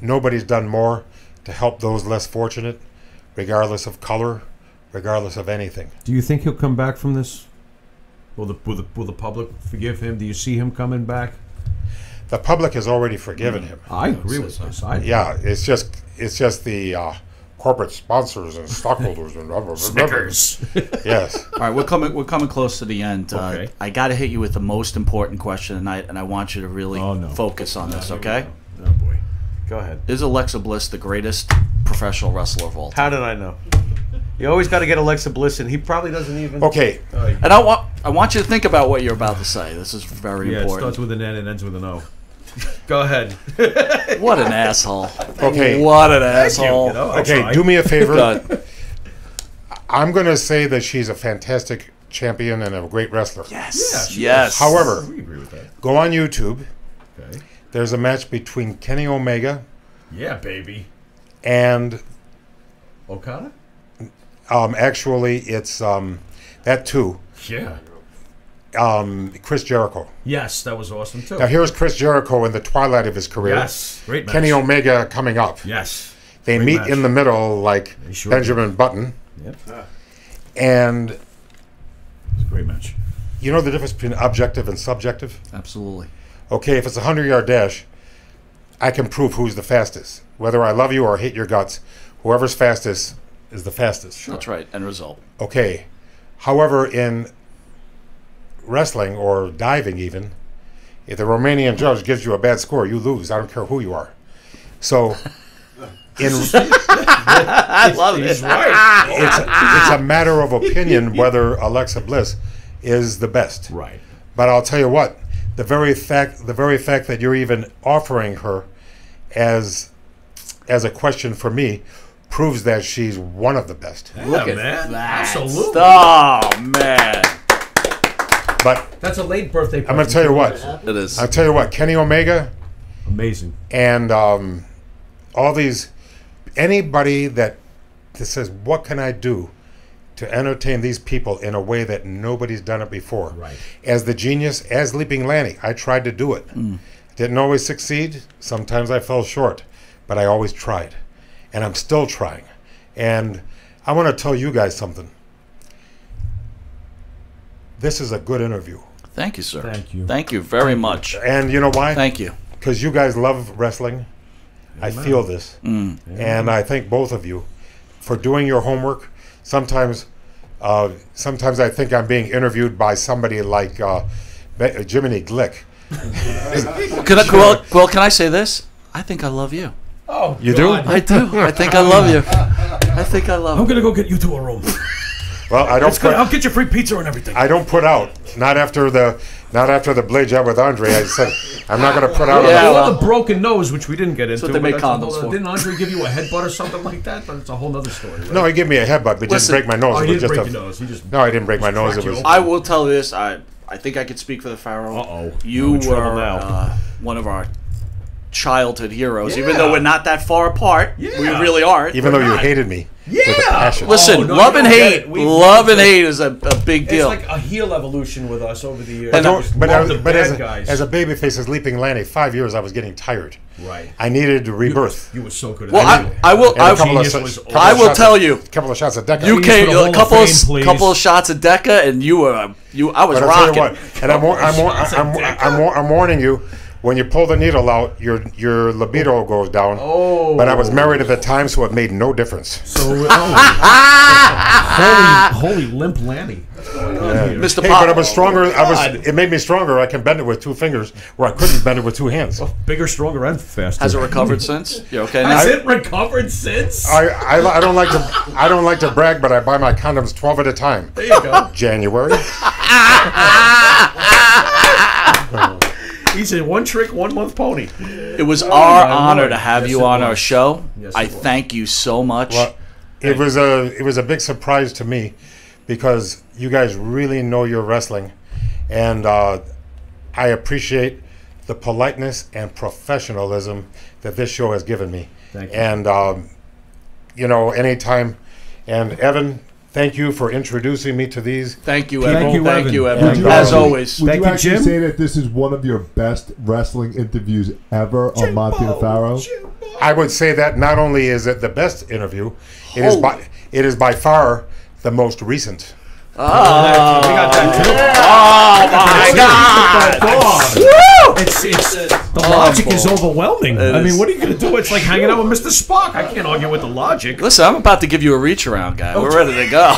nobody's done more to help those less fortunate, regardless of color, regardless of anything. Do you think he'll come back from this? Will the public forgive him? Do you see him coming back? The public has already forgiven him. I agree with this. Yeah, it's just the corporate sponsors and stockholders and other Snickers. Yes. All right, we're coming close to the end. Okay. I got to hit you with the most important question tonight, and I want you to really focus on this. Okay. Oh boy. Go ahead. Is Alexa Bliss the greatest professional wrestler of all time? How did I know? You always got to get Alexa Bliss in. He probably doesn't even. Okay. And I want you to think about what you're about to say. This is very important. It starts with an N and ends with an O. Go ahead. What an asshole. Okay. What an asshole. You know, okay, do me a favor. I'm going to say that she's a fantastic champion and a great wrestler. Yes. Yeah, yes. However, we agree with that. Go on YouTube. Okay. There's a match between Kenny Omega. Yeah, baby. And Okada? Actually, it's that too. Yeah. Chris Jericho. Yes, that was awesome too. Now here's Chris Jericho in the twilight of his career. Yes, great match. Kenny Omega coming up. Yes, they meet in the middle like Benjamin Button. Yep. And it's a great match. You know the difference between objective and subjective? Absolutely. Okay, if it's a 100-yard dash, I can prove who's the fastest. Whether I love you or hate your guts, whoever's fastest is the fastest. Sure. That's right. End result. Okay. However, in wrestling or diving, even if the Romanian judge gives you a bad score, you lose. I don't care who you are. So I love it. Right. It's a matter of opinion whether Alexa Bliss is the best. Right. But I'll tell you what, the very fact that you're even offering her as a question for me proves that she's one of the best. Yeah, look at that. Absolutely. Oh man. But that's a late birthday party. I'm going to tell you what. It is. I'll tell you what. Kenny Omega. Amazing. And all these, anybody that says, what can I do to entertain these people in a way that nobody's done it before? Right. As the genius, as Leaping Lanny, I tried to do it. Mm. Didn't always succeed. Sometimes I fell short. But I always tried. And I'm still trying. And I want to tell you guys something. This is a good interview. Thank you, sir. Thank you. Thank you very much. And you know why? Thank you. Because you guys love wrestling. Amen. I feel this. Mm. And I thank both of you for doing your homework. Sometimes I think I'm being interviewed by somebody like Jiminy Glick. Well, can I say this? I think I love you. Oh, you God. Do? I do. I think I love you. I think I love you. I'm going to go get you to a room. Well, I don't. I'll get you free pizza and everything. I don't put out. Not after the blade job with Andre. I said I'm not going to put out. Yeah, well, the broken nose, which we didn't get into. That's what they made condoms for. Didn't Andre give you a headbutt or something like that? But it's a whole other story. Right? No, he gave me a headbutt, but didn't break my nose. Oh, he didn't break your nose. He just. No, I didn't break my nose. It was. I will tell you this. I think I could speak for the Pharaoh. Uh-oh. You were one of our childhood heroes, yeah. Even though we're not that far apart, yeah. We really aren't. Even though you hated me, yeah. With a passion. Listen, oh, no, love and hate is a big deal. It's like a heel evolution with us over the years. But as a babyface, as Leaping Lanny, 5 years I was getting tired. Right. I needed a rebirth. You were so good. At well, I will tell you. A couple of shots of Decca. You came a couple of shots of Decca, and you were I was rocking. Tell you what, and I'm warning you. When you pull the needle out, your libido goes down. Oh. But I was married at the time, so it made no difference. So, holy limp Lanny. Yeah. Mr. Hey, but I was stronger. It made me stronger. I can bend it with 2 fingers, where I couldn't bend it with 2 hands. Well, bigger, stronger, and faster. Has it recovered since? You okay? Has it recovered since? I don't like to. I don't like to brag, but I buy my condoms 12 at a time. There you go. January. He's a one-trick, one-month pony. It was our honor to have you on our show. Yes, I thank you so much. Well, it was a big surprise to me because you guys really know your wrestling, and I appreciate the politeness and professionalism that this show has given me. Thank you. And you know, anytime. And Evan, thank you for introducing me to these. Thank you, Evan. Thank you, Evan. As always. Would you actually say that this is one of your best wrestling interviews ever on Monty LaFaro? I would say that not only is it the best interview, it is by far the most recent. Oh, we got that too. Oh my God! The logic is overwhelming. I mean, what are you going to do? It's like hanging out with Mr. Spock. I can't argue with the logic. Listen, I'm about to give you a reach around, guy. We're ready to go.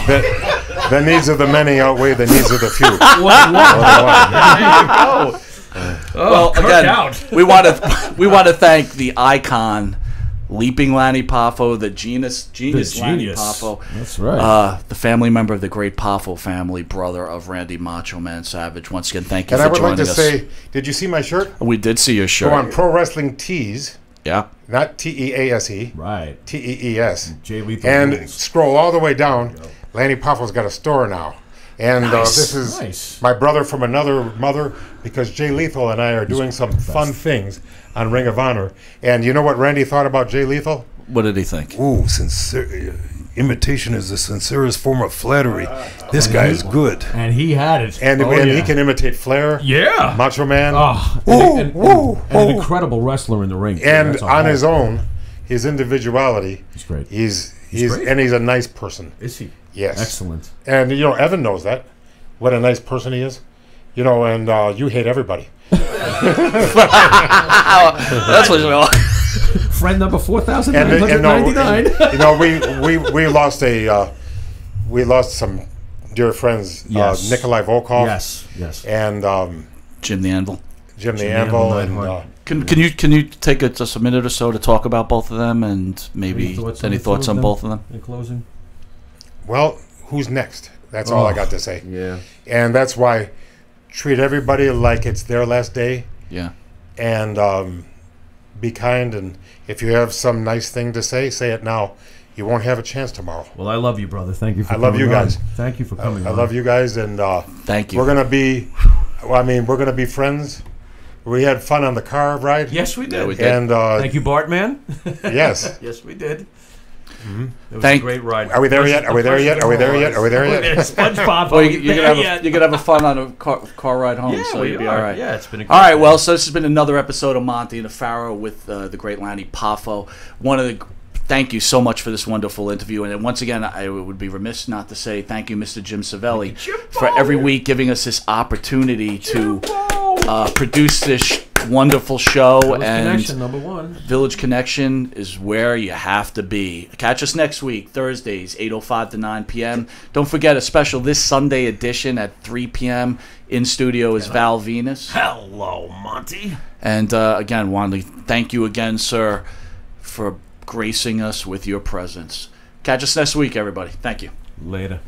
The needs of the many outweigh the needs of the few. There you go. Well, again, we want to thank the icon. Leaping Lanny Poffo, the genius Lanny Poffo. That's right. The family member of the great Poffo family, brother of Randy Macho Man Savage. Once again, thank you for joining us. And I would like to say, did you see my shirt? We did see your shirt. Go on Pro Wrestling Tees. Yeah. Not T-E-A-S-E. Right. T-E-E-S. Jay Lethal. And scroll all the way down. Lanny Poffo's got a store now. And this is my brother from another mother, because Jay Lethal and I are doing some fun things on Ring of Honor. And you know what Randy thought about Jay Lethal? What did he think? Ooh, imitation is the sincerest form of flattery. This guy is good. And he had it. And he can imitate Flair. Yeah. Macho Man. And an incredible wrestler in the ring. And on his own, his individuality. He's great. He's a nice person. Is he? Yes. Excellent. And, you know, Evan knows that, what a nice person he is. You know, and you hate everybody. That's what you know. Friend number 4,999. You know, we lost some dear friends. Yes. Nikolai Volkov. Yes. Yes. And Jim the Anvil. Jim the Anvil. Can you take just a minute or so to talk about both of them and maybe any thoughts on both of them in closing? Well, who's next? That's all I got to say. Yeah. And that's why treat everybody like it's their last day. Yeah. And be kind. And if you have some nice thing to say, say it now. You won't have a chance tomorrow. Well, I love you, brother. Thank you for coming. I love you guys. Thank you for coming. I love you guys. And thank you. We're going to be, we're going to be friends. We had fun on the car ride. Yes, we did. Yeah, we did. And thank you, Bartman. Yes. Yes, we did. Mm-hmm. It was a great ride. Are we there yet? Are we there yet? Are we there yet? Are we there yet? SpongeBob. Well, you're gonna have a fun on a car ride home. Yeah, so you'll be all right. Yeah, it's been a great ride. Well, so this has been another episode of Monty and the Pharaoh with the great Lanny Poffo. Thank you so much for this wonderful interview. And once again, I would be remiss not to say thank you, Mr. Jim Savelli, for every week giving us this opportunity to produce this wonderful show. Village Connection, number one. Village Connection is where you have to be. Catch us next week, Thursdays, 8:05 to 9 p.m. Don't forget a special this Sunday edition at 3 p.m. In studio is Val Venus. Hello, Monty. And again, Wanley, thank you again, sir, for gracing us with your presence. Catch us next week, everybody. Thank you. Later.